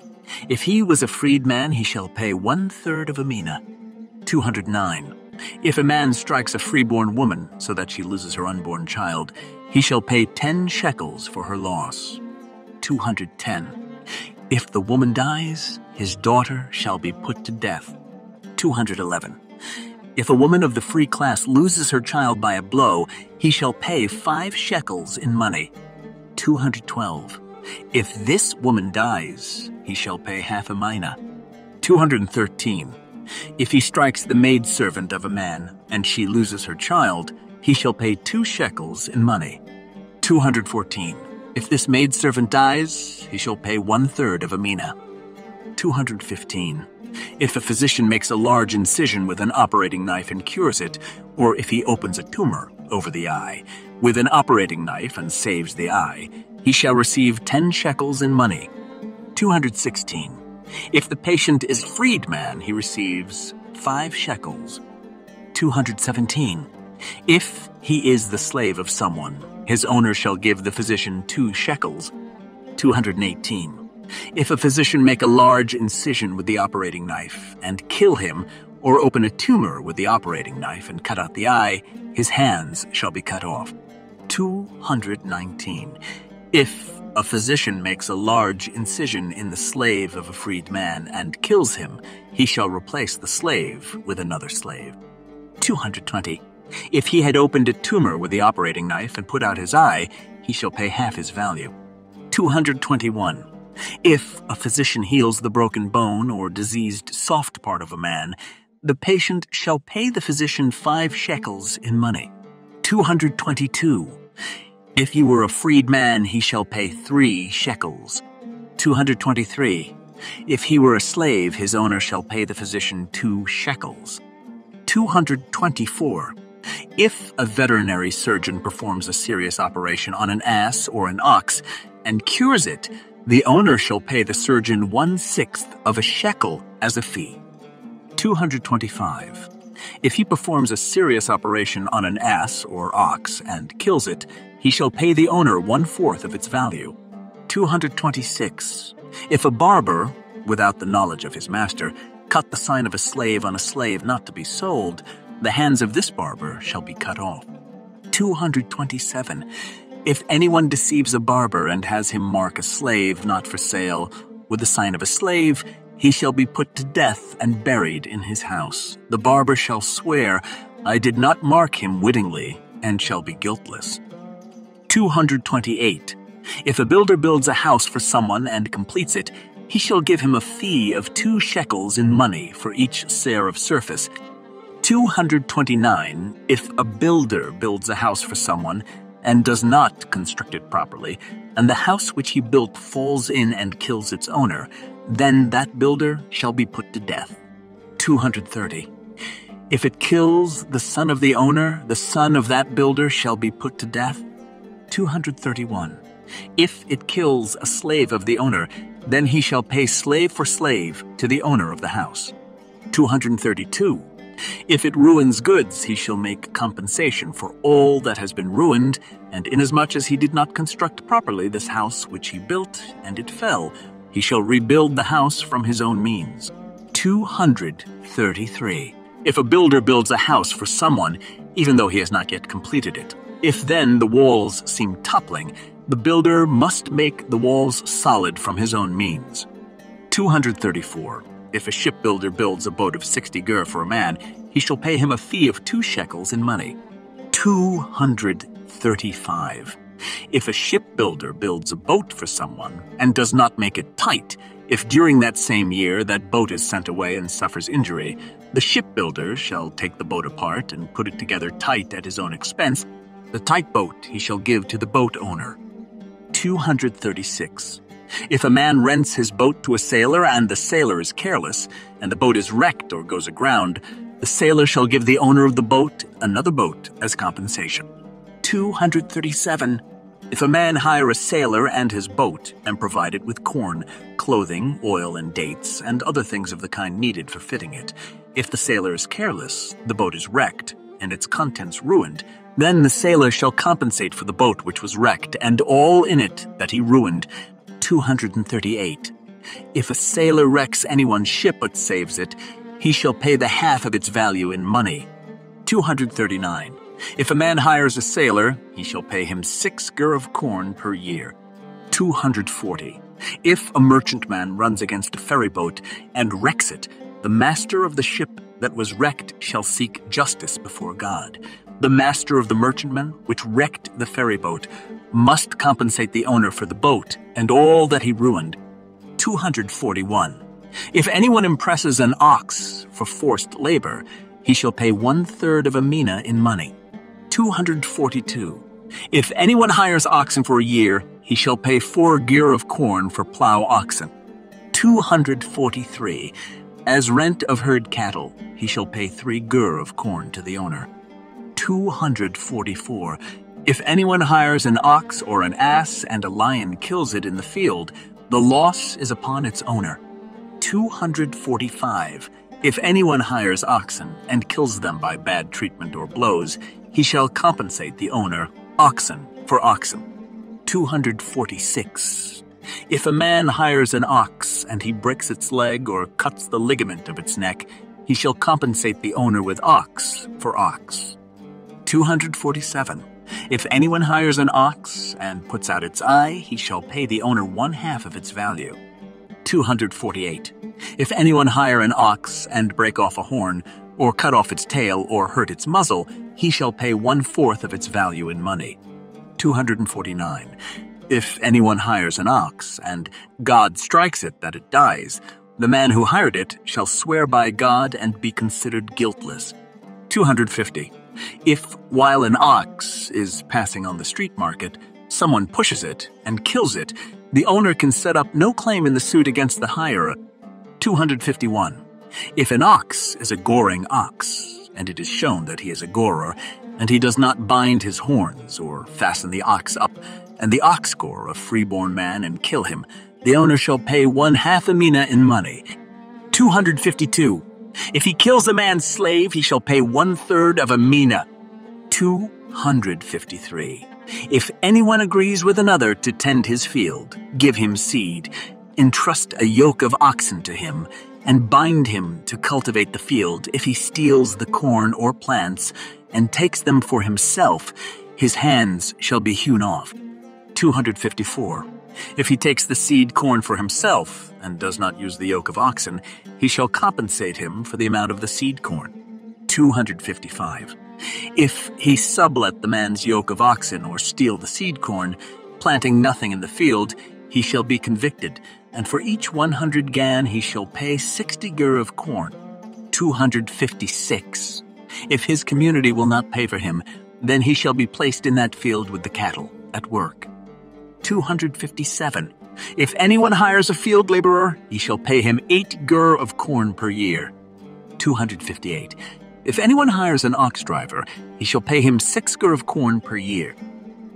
If he was a freed man, he shall pay 1/3 of a mina. 209. If a man strikes a freeborn woman so that she loses her unborn child, he shall pay 10 shekels for her loss. 210. If the woman dies, his daughter shall be put to death. 211. If a woman of the free class loses her child by a blow, he shall pay 5 shekels in money. 212. If this woman dies, he shall pay 1/2 mina. 213. If he strikes the maidservant of a man and she loses her child, he shall pay 2 shekels in money. 214. If this maidservant dies, he shall pay 1/3 of a mina. 215. If a physician makes a large incision with an operating knife and cures it, or if he opens a tumor over the eye with an operating knife and saves the eye, he shall receive 10 shekels in money. 216. If the patient is a freed man, he receives 5 shekels. 217. If he is the slave of someone, his owner shall give the physician 2 shekels. 218. If a physician make a large incision with the operating knife and kill him, or open a tumor with the operating knife and cut out the eye, his hands shall be cut off. 219. If a physician makes a large incision in the slave of a freed man and kills him, he shall replace the slave with another slave. 220. If he had opened a tumor with the operating knife and put out his eye, he shall pay 1/2 his value. 221. If a physician heals the broken bone or diseased soft part of a man, the patient shall pay the physician 5 shekels in money. 222. If he were a freed man, he shall pay 3 shekels. 223. If he were a slave, his owner shall pay the physician 2 shekels. 224. If a veterinary surgeon performs a serious operation on an ass or an ox and cures it, the owner shall pay the surgeon 1/6 of a shekel as a fee. 225. If he performs a serious operation on an ass or ox and kills it, he shall pay the owner 1/4 of its value. 226. If a barber, without the knowledge of his master, cut the sign of a slave on a slave not to be sold, the hands of this barber shall be cut off. 227. If anyone deceives a barber and has him mark a slave not for sale with the sign of a slave, he shall be put to death and buried in his house. The barber shall swear, "I did not mark him wittingly," and shall be guiltless. 228. If a builder builds a house for someone and completes it, he shall give him a fee of 2 shekels in money for each seir of surface. 229. If a builder builds a house for someone and does not construct it properly, and the house which he built falls in and kills its owner, then that builder shall be put to death. 230. If it kills the son of the owner, the son of that builder shall be put to death. 231. If it kills a slave of the owner, then he shall pay slave for slave to the owner of the house. 232. If it ruins goods, he shall make compensation for all that has been ruined, and inasmuch as he did not construct properly this house which he built, and it fell, he shall rebuild the house from his own means. 233. If a builder builds a house for someone, even though he has not yet completed it, if then the walls seem toppling, the builder must make the walls solid from his own means. 234. If a shipbuilder builds a boat of 60 gur for a man, he shall pay him a fee of 2 shekels in money. 235. If a shipbuilder builds a boat for someone and does not make it tight, if during that same year that boat is sent away and suffers injury, the shipbuilder shall take the boat apart and put it together tight at his own expense. The tight boat he shall give to the boat owner. 236. If a man rents his boat to a sailor and the sailor is careless, and the boat is wrecked or goes aground, the sailor shall give the owner of the boat another boat as compensation. 237. If a man hire a sailor and his boat and provide it with corn, clothing, oil and dates, and other things of the kind needed for fitting it, if the sailor is careless, the boat is wrecked and its contents ruined, then the sailor shall compensate for the boat which was wrecked, and all in it that he ruined. 238. If a sailor wrecks anyone's ship but saves it, he shall pay the half of its value in money. 239. If a man hires a sailor, he shall pay him 6 gur of corn per year. 240. If a merchantman runs against a ferry boat and wrecks it, the master of the ship that was wrecked shall seek justice before God. The master of the merchantman which wrecked the ferry boat must compensate the owner for the boat and all that he ruined. 241. If anyone impresses an ox for forced labor, he shall pay 1/3 of a mina in money. 242. If anyone hires oxen for a year, he shall pay 4 gur of corn for plow oxen. 243. As rent of herd cattle, he shall pay 3 gur of corn to the owner. 244. If anyone hires an ox or an ass and a lion kills it in the field, the loss is upon its owner. 245. If anyone hires oxen and kills them by bad treatment or blows, he shall compensate the owner, oxen for oxen. 246. If a man hires an ox and he breaks its leg or cuts the ligament of its neck, he shall compensate the owner with ox for ox. 247. If anyone hires an ox and puts out its eye, he shall pay the owner 1/2 of its value. 248. If anyone hire an ox and break off a horn, or cut off its tail, or hurt its muzzle, he shall pay 1/4 of its value in money. 249. If anyone hires an ox, and God strikes it that it dies, the man who hired it shall swear by God and be considered guiltless. 250. If, while an ox is passing on the street market, someone pushes it and kills it, the owner can set up no claim in the suit against the hirer. 251. If an ox is a goring ox, and it is shown that he is a gorer, and he does not bind his horns or fasten the ox up, and the ox gore a freeborn man and kill him, the owner shall pay 1/2 a mina in money. 252. If he kills a man's slave, he shall pay 1/3 of a mina, 253. If anyone agrees with another to tend his field, give him seed, entrust a yoke of oxen to him, and bind him to cultivate the field. If he steals the corn or plants and takes them for himself, his hands shall be hewn off. 254. If he takes the seed corn for himself and does not use the yoke of oxen, he shall compensate him for the amount of the seed corn. 255. If he sublet the man's yoke of oxen or steal the seed corn, planting nothing in the field, he shall be convicted, and for each 100 gan he shall pay 60 gur of corn. 256. If his community will not pay for him, then he shall be placed in that field with the cattle, at work. 257. If anyone hires a field laborer, he shall pay him 8 gur of corn per year. 258. If anyone hires an ox driver, he shall pay him 6 gur of corn per year.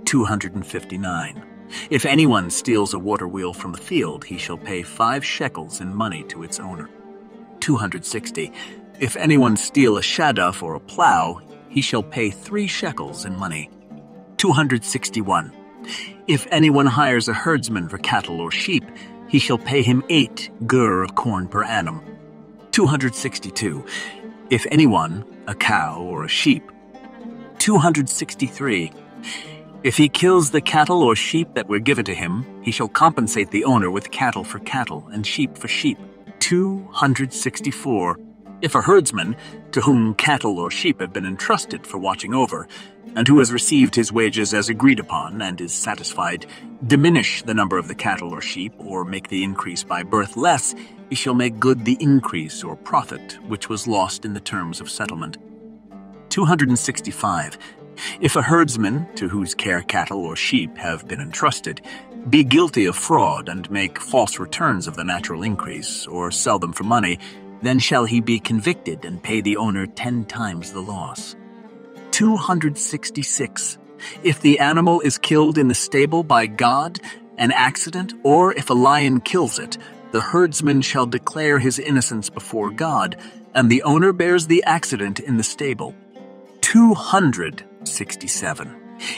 259. If anyone steals a water wheel from the field, he shall pay 5 shekels in money to its owner. 260. If anyone steal a shadaf or a plow, he shall pay 3 shekels in money. 261. If anyone hires a herdsman for cattle or sheep, he shall pay him 8 gur of corn per annum. 262. If anyone, a cow or a sheep. 263. If he kills the cattle or sheep that were given to him, he shall compensate the owner with cattle for cattle and sheep for sheep. 264. If a herdsman, to whom cattle or sheep have been entrusted for watching over, and who has received his wages as agreed upon and is satisfied, diminish the number of the cattle or sheep, or make the increase by birth less, he shall make good the increase or profit which was lost in the terms of settlement. 265. If a herdsman, to whose care cattle or sheep have been entrusted, be guilty of fraud and make false returns of the natural increase, or sell them for money, then shall he be convicted and pay the owner 10 times the loss. 266. If the animal is killed in the stable by God, an accident, or if a lion kills it, the herdsman shall declare his innocence before God, and the owner bears the accident in the stable. 267.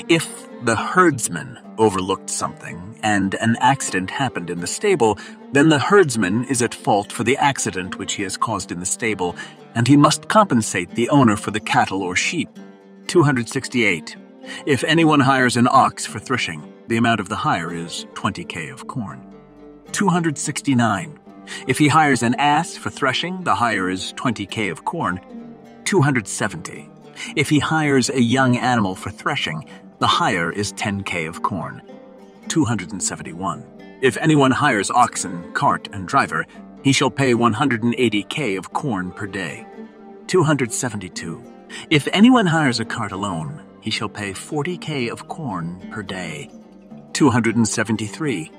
If the herdsman overlooked something and an accident happened in the stable, then the herdsman is at fault for the accident which he has caused in the stable, and he must compensate the owner for the cattle or sheep. 268. If anyone hires an ox for threshing, the amount of the hire is 20k of corn. 269. If he hires an ass for threshing, the hire is 20k of corn. 270. If he hires a young animal for threshing, the hire is 10k of corn. 271. If anyone hires oxen, cart, and driver, he shall pay 180k of corn per day. 272. If anyone hires a cart alone, he shall pay 40k of corn per day. 273.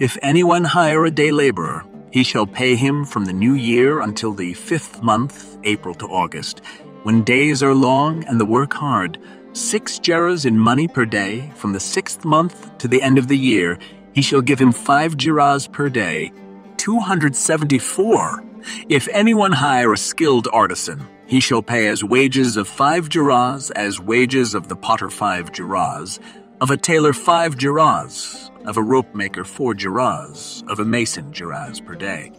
If anyone hire a day laborer, he shall pay him from the new year until the 5th month, April to August, when days are long and the work hard, 6 gerahs in money per day. From the 6th month to the end of the year, he shall give him 5 gerahs per day. 274. If anyone hire a skilled artisan, he shall pay as wages of 5 gerahs, as wages of the potter 5 gerahs, of a tailor 5 gerahs, of a rope maker 4 gerahs, of a mason gerahs per day.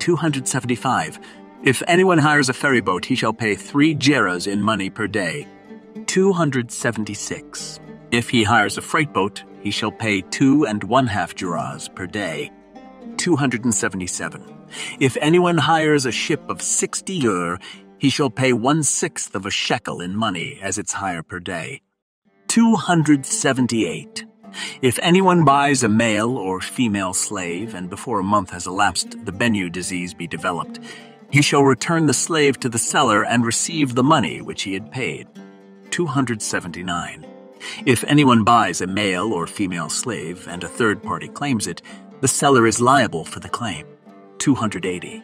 275. If anyone hires a ferryboat, he shall pay 3 gerahs in money per day. 276. If he hires a freight boat, he shall pay 2.5 gerahs per day. 277. If anyone hires a ship of 60 gur, he shall pay 1/6 of a shekel in money as its hire per day. 278. If anyone buys a male or female slave, and before a month has elapsed the Bennu disease be developed, he shall return the slave to the seller and receive the money which he had paid. 279. If anyone buys a male or female slave and a third party claims it, the seller is liable for the claim. 280.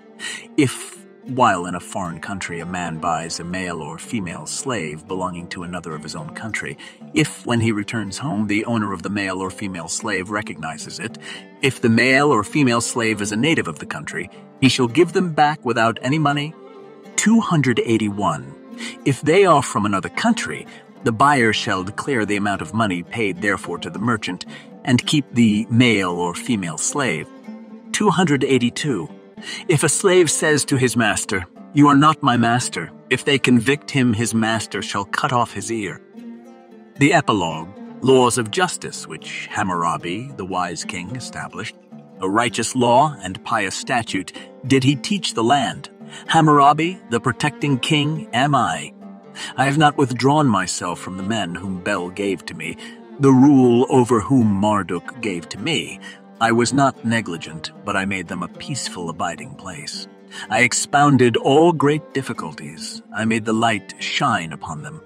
If, while in a foreign country, a man buys a male or female slave belonging to another of his own country, if, when he returns home, the owner of the male or female slave recognizes it, if the male or female slave is a native of the country, he shall give them back without any money, 281. If they are from another country, the buyer shall declare the amount of money paid therefore to the merchant, and keep the male or female slave. 282. If a slave says to his master, "You are not my master," if they convict him, his master shall cut off his ear. The epilogue, laws of justice, which Hammurabi, the wise king, established. A righteous law and pious statute did he teach the land. Hammurabi, the protecting king, am I. I have not withdrawn myself from the men whom Bel gave to me, the rule over whom Marduk gave to me. I was not negligent, but I made them a peaceful abiding place. I expounded all great difficulties. I made the light shine upon them.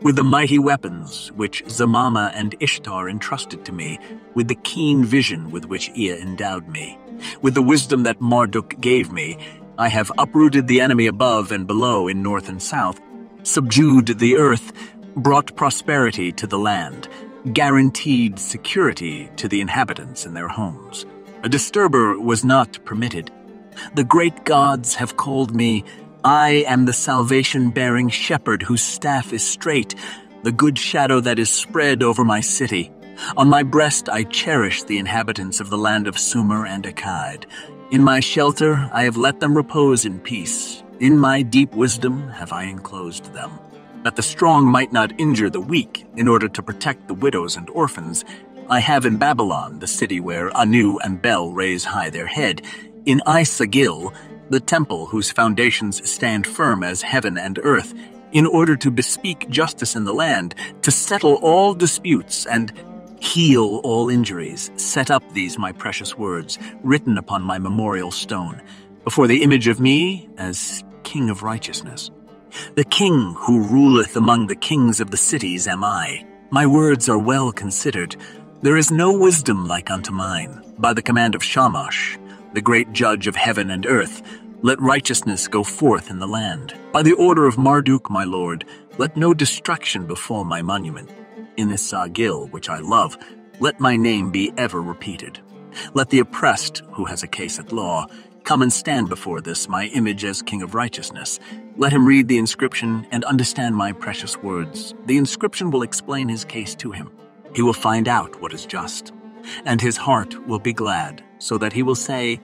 With the mighty weapons which Zamama and Ishtar entrusted to me, with the keen vision with which Ea endowed me, with the wisdom that Marduk gave me, I have uprooted the enemy above and below in north and south, subdued the earth, brought prosperity to the land, guaranteed security to the inhabitants in their homes. A disturber was not permitted. The great gods have called me. I am the salvation-bearing shepherd whose staff is straight, the good shadow that is spread over my city. On my breast I cherish the inhabitants of the land of Sumer and Akkad. In my shelter I have let them repose in peace. In my deep wisdom have I enclosed them. That the strong might not injure the weak, in order to protect the widows and orphans, I have in Babylon, the city where Anu and Bel raise high their head, in Sagil, the temple whose foundations stand firm as heaven and earth, in order to bespeak justice in the land, to settle all disputes and heal all injuries, set up these my precious words, written upon my memorial stone, before the image of me as King of Righteousness. The king who ruleth among the kings of the cities am I. My words are well considered. There is no wisdom like unto mine. By the command of Shamash, the great judge of heaven and earth, let righteousness go forth in the land. By the order of Marduk, my lord, let no destruction befall my monument. In this Sagil, which I love, let my name be ever repeated. Let the oppressed, who has a case at law, come and stand before this, my image as King of Righteousness. Let him read the inscription and understand my precious words. The inscription will explain his case to him. He will find out what is just, and his heart will be glad, so that he will say,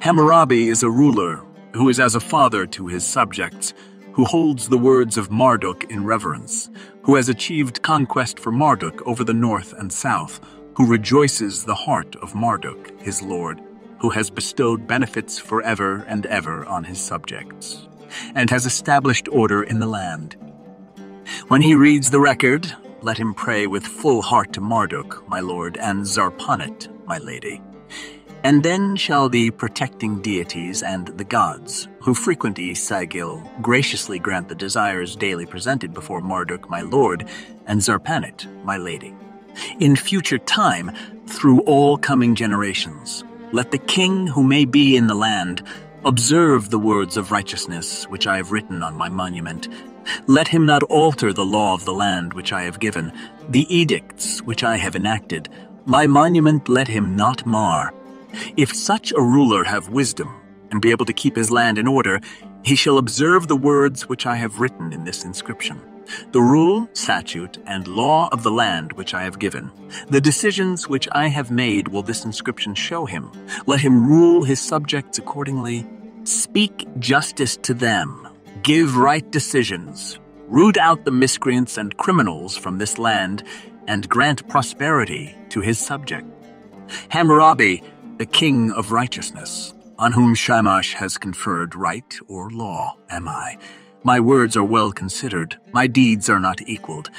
Hammurabi is a ruler who is as a father to his subjects, who holds the words of Marduk in reverence, who has achieved conquest for Marduk over the north and south, who rejoices the heart of Marduk, his lord, who has bestowed benefits forever and ever on his subjects, and has established order in the land. When he reads the record, let him pray with full heart to Marduk, my lord, and Zarpanit, my lady. And then shall the protecting deities and the gods, who frequent E-Sagil, graciously grant the desires daily presented before Marduk, my lord, and Zarpanit, my lady. In future time, through all coming generations, let the king who may be in the land observe the words of righteousness which I have written on my monument. Let him not alter the law of the land which I have given, the edicts which I have enacted. My monument let him not mar. If such a ruler have wisdom and be able to keep his land in order, he shall observe the words which I have written in this inscription, the rule, statute, and law of the land which I have given. The decisions which I have made will this inscription show him. Let him rule his subjects accordingly. Speak justice to them. Give right decisions. Root out the miscreants and criminals from this land, and grant prosperity to his subject. Hammurabi, the king of righteousness, on whom Shamash has conferred right or law, am I. My words are well considered, my deeds are not equaled.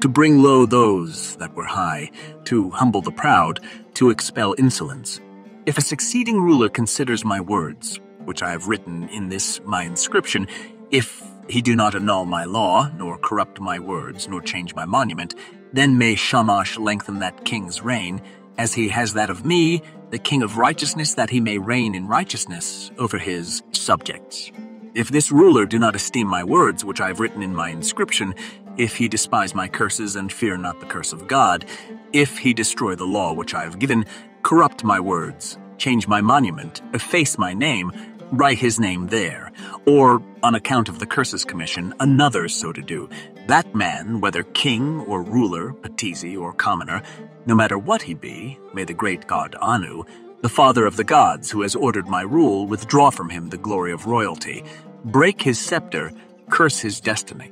To bring low those that were high, to humble the proud, to expel insolence. If a succeeding ruler considers my words, which I have written in this my inscription, if he do not annul my law, nor corrupt my words, nor change my monument, then may Shamash lengthen that king's reign, as he has that of me, the king of righteousness, that he may reign in righteousness over his subjects. If this ruler do not esteem my words, which I have written in my inscription, if he despise my curses and fear not the curse of God, if he destroy the law which I have given, corrupt my words, change my monument, efface my name, write his name there, or, on account of the Curses Commission, another so to do. That man, whether king or ruler, patesi or commoner, no matter what he be, may the great god Anu, the father of the gods who has ordered my rule, withdraw from him the glory of royalty, break his scepter, curse his destiny.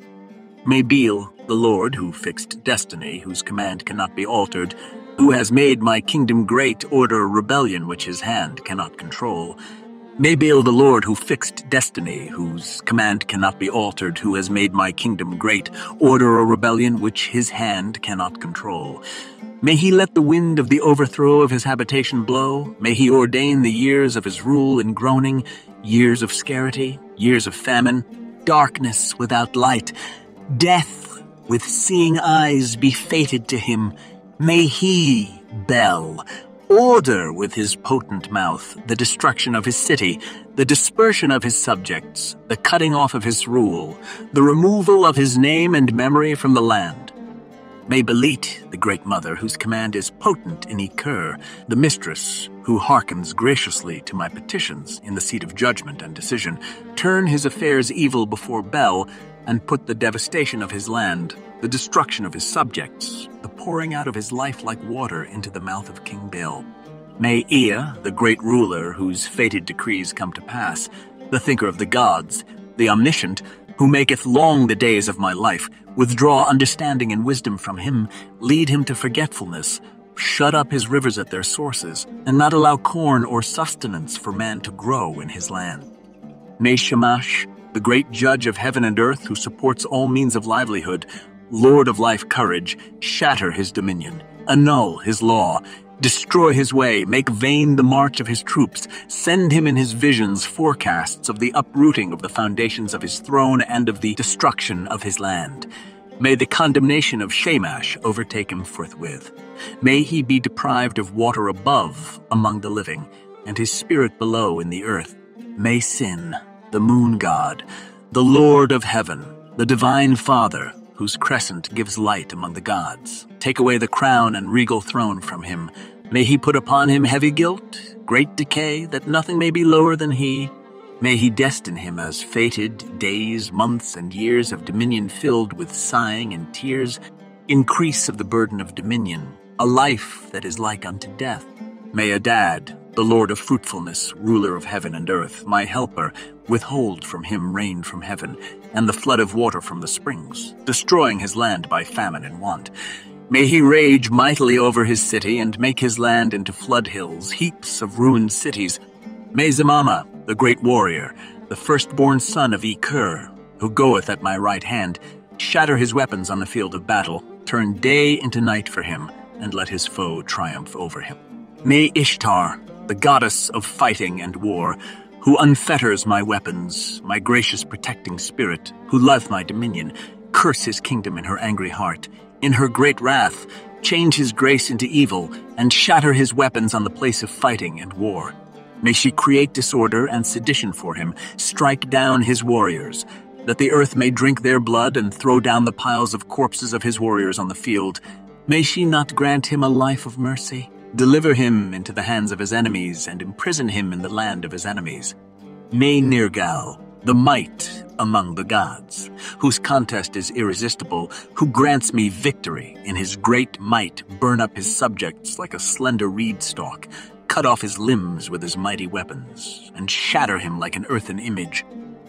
May Bel, the Lord who fixed destiny, whose command cannot be altered, who has made my kingdom great, order a rebellion which his hand cannot control. May Bel, the Lord who fixed destiny, whose command cannot be altered, who has made my kingdom great, order a rebellion which his hand cannot control. May he let the wind of the overthrow of his habitation blow. May he ordain the years of his rule in groaning, years of scarcity, years of famine, darkness without light, death with seeing eyes be fated to him. May he, Bel, order with his potent mouth the destruction of his city, the dispersion of his subjects, the cutting off of his rule, the removal of his name and memory from the land. May Belit, the Great Mother, whose command is potent in E-Kur, the mistress, who hearkens graciously to my petitions in the seat of judgment and decision, turn his affairs evil before Bel and put the devastation of his land, the destruction of his subjects, the pouring out of his life like water into the mouth of King Bel. May Ea, the great ruler whose fated decrees come to pass, the thinker of the gods, the omniscient, who maketh long the days of my life, withdraw understanding and wisdom from him, lead him to forgetfulness, shut up his rivers at their sources, and not allow corn or sustenance for man to grow in his land. May Shamash, the great judge of heaven and earth, who supports all means of livelihood, Lord of life courage, shatter his dominion, annul his law, destroy his way, make vain the march of his troops, send him in his visions forecasts of the uprooting of the foundations of his throne and of the destruction of his land. May the condemnation of Shamash overtake him forthwith. May he be deprived of water above among the living, and his spirit below in the earth. May Sin, the moon god, the Lord of heaven, the divine father, whose crescent gives light among the gods, take away the crown and regal throne from him. May he put upon him heavy guilt, great decay, that nothing may be lower than he. May he destine him as fated days, months, and years of dominion filled with sighing and tears, increase of the burden of dominion, a life that is like unto death. May Adad, the Lord of fruitfulness, ruler of heaven and earth, my helper, withhold from him rain from heaven, and the flood of water from the springs, destroying his land by famine and want. May he rage mightily over his city, and make his land into flood hills, heaps of ruined cities. May Zamama, the great warrior, the firstborn son of E-Kur, who goeth at my right hand, shatter his weapons on the field of battle, turn day into night for him, and let his foe triumph over him. May Ishtar, the goddess of fighting and war, who unfetters my weapons, my gracious protecting spirit, who loveth my dominion, curse his kingdom in her angry heart, in her great wrath, change his grace into evil, and shatter his weapons on the place of fighting and war. May she create disorder and sedition for him, strike down his warriors, that the earth may drink their blood and throw down the piles of corpses of his warriors on the field. May she not grant him a life of mercy? Deliver him into the hands of his enemies, and imprison him in the land of his enemies. May Nergal, the might among the gods, whose contest is irresistible, who grants me victory, in his great might burn up his subjects like a slender reed stalk, cut off his limbs with his mighty weapons, and shatter him like an earthen image.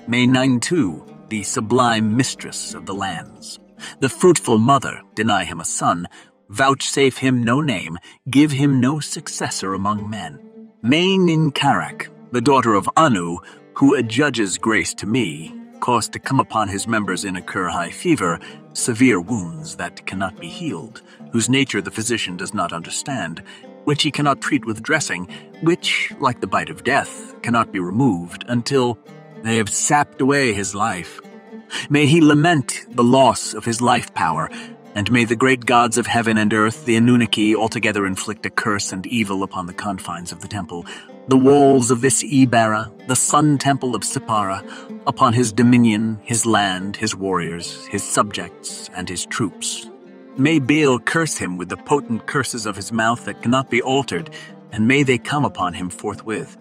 May Nintu, the sublime mistress of the lands, the fruitful mother, deny him a son, vouchsafe him no name, give him no successor among men. May Ninkarak, the daughter of Anu, who adjudges grace to me, cause to come upon his members in E-Kur high fever, severe wounds that cannot be healed, whose nature the physician does not understand, which he cannot treat with dressing, which, like the bite of death, cannot be removed until they have sapped away his life. May he lament the loss of his life power, and may the great gods of heaven and earth, the Anunnaki, altogether inflict a curse and evil upon the confines of the temple, the walls of this E-Bara, the sun temple of Sipara, upon his dominion, his land, his warriors, his subjects, and his troops. May Bel curse him with the potent curses of his mouth that cannot be altered, and may they come upon him forthwith.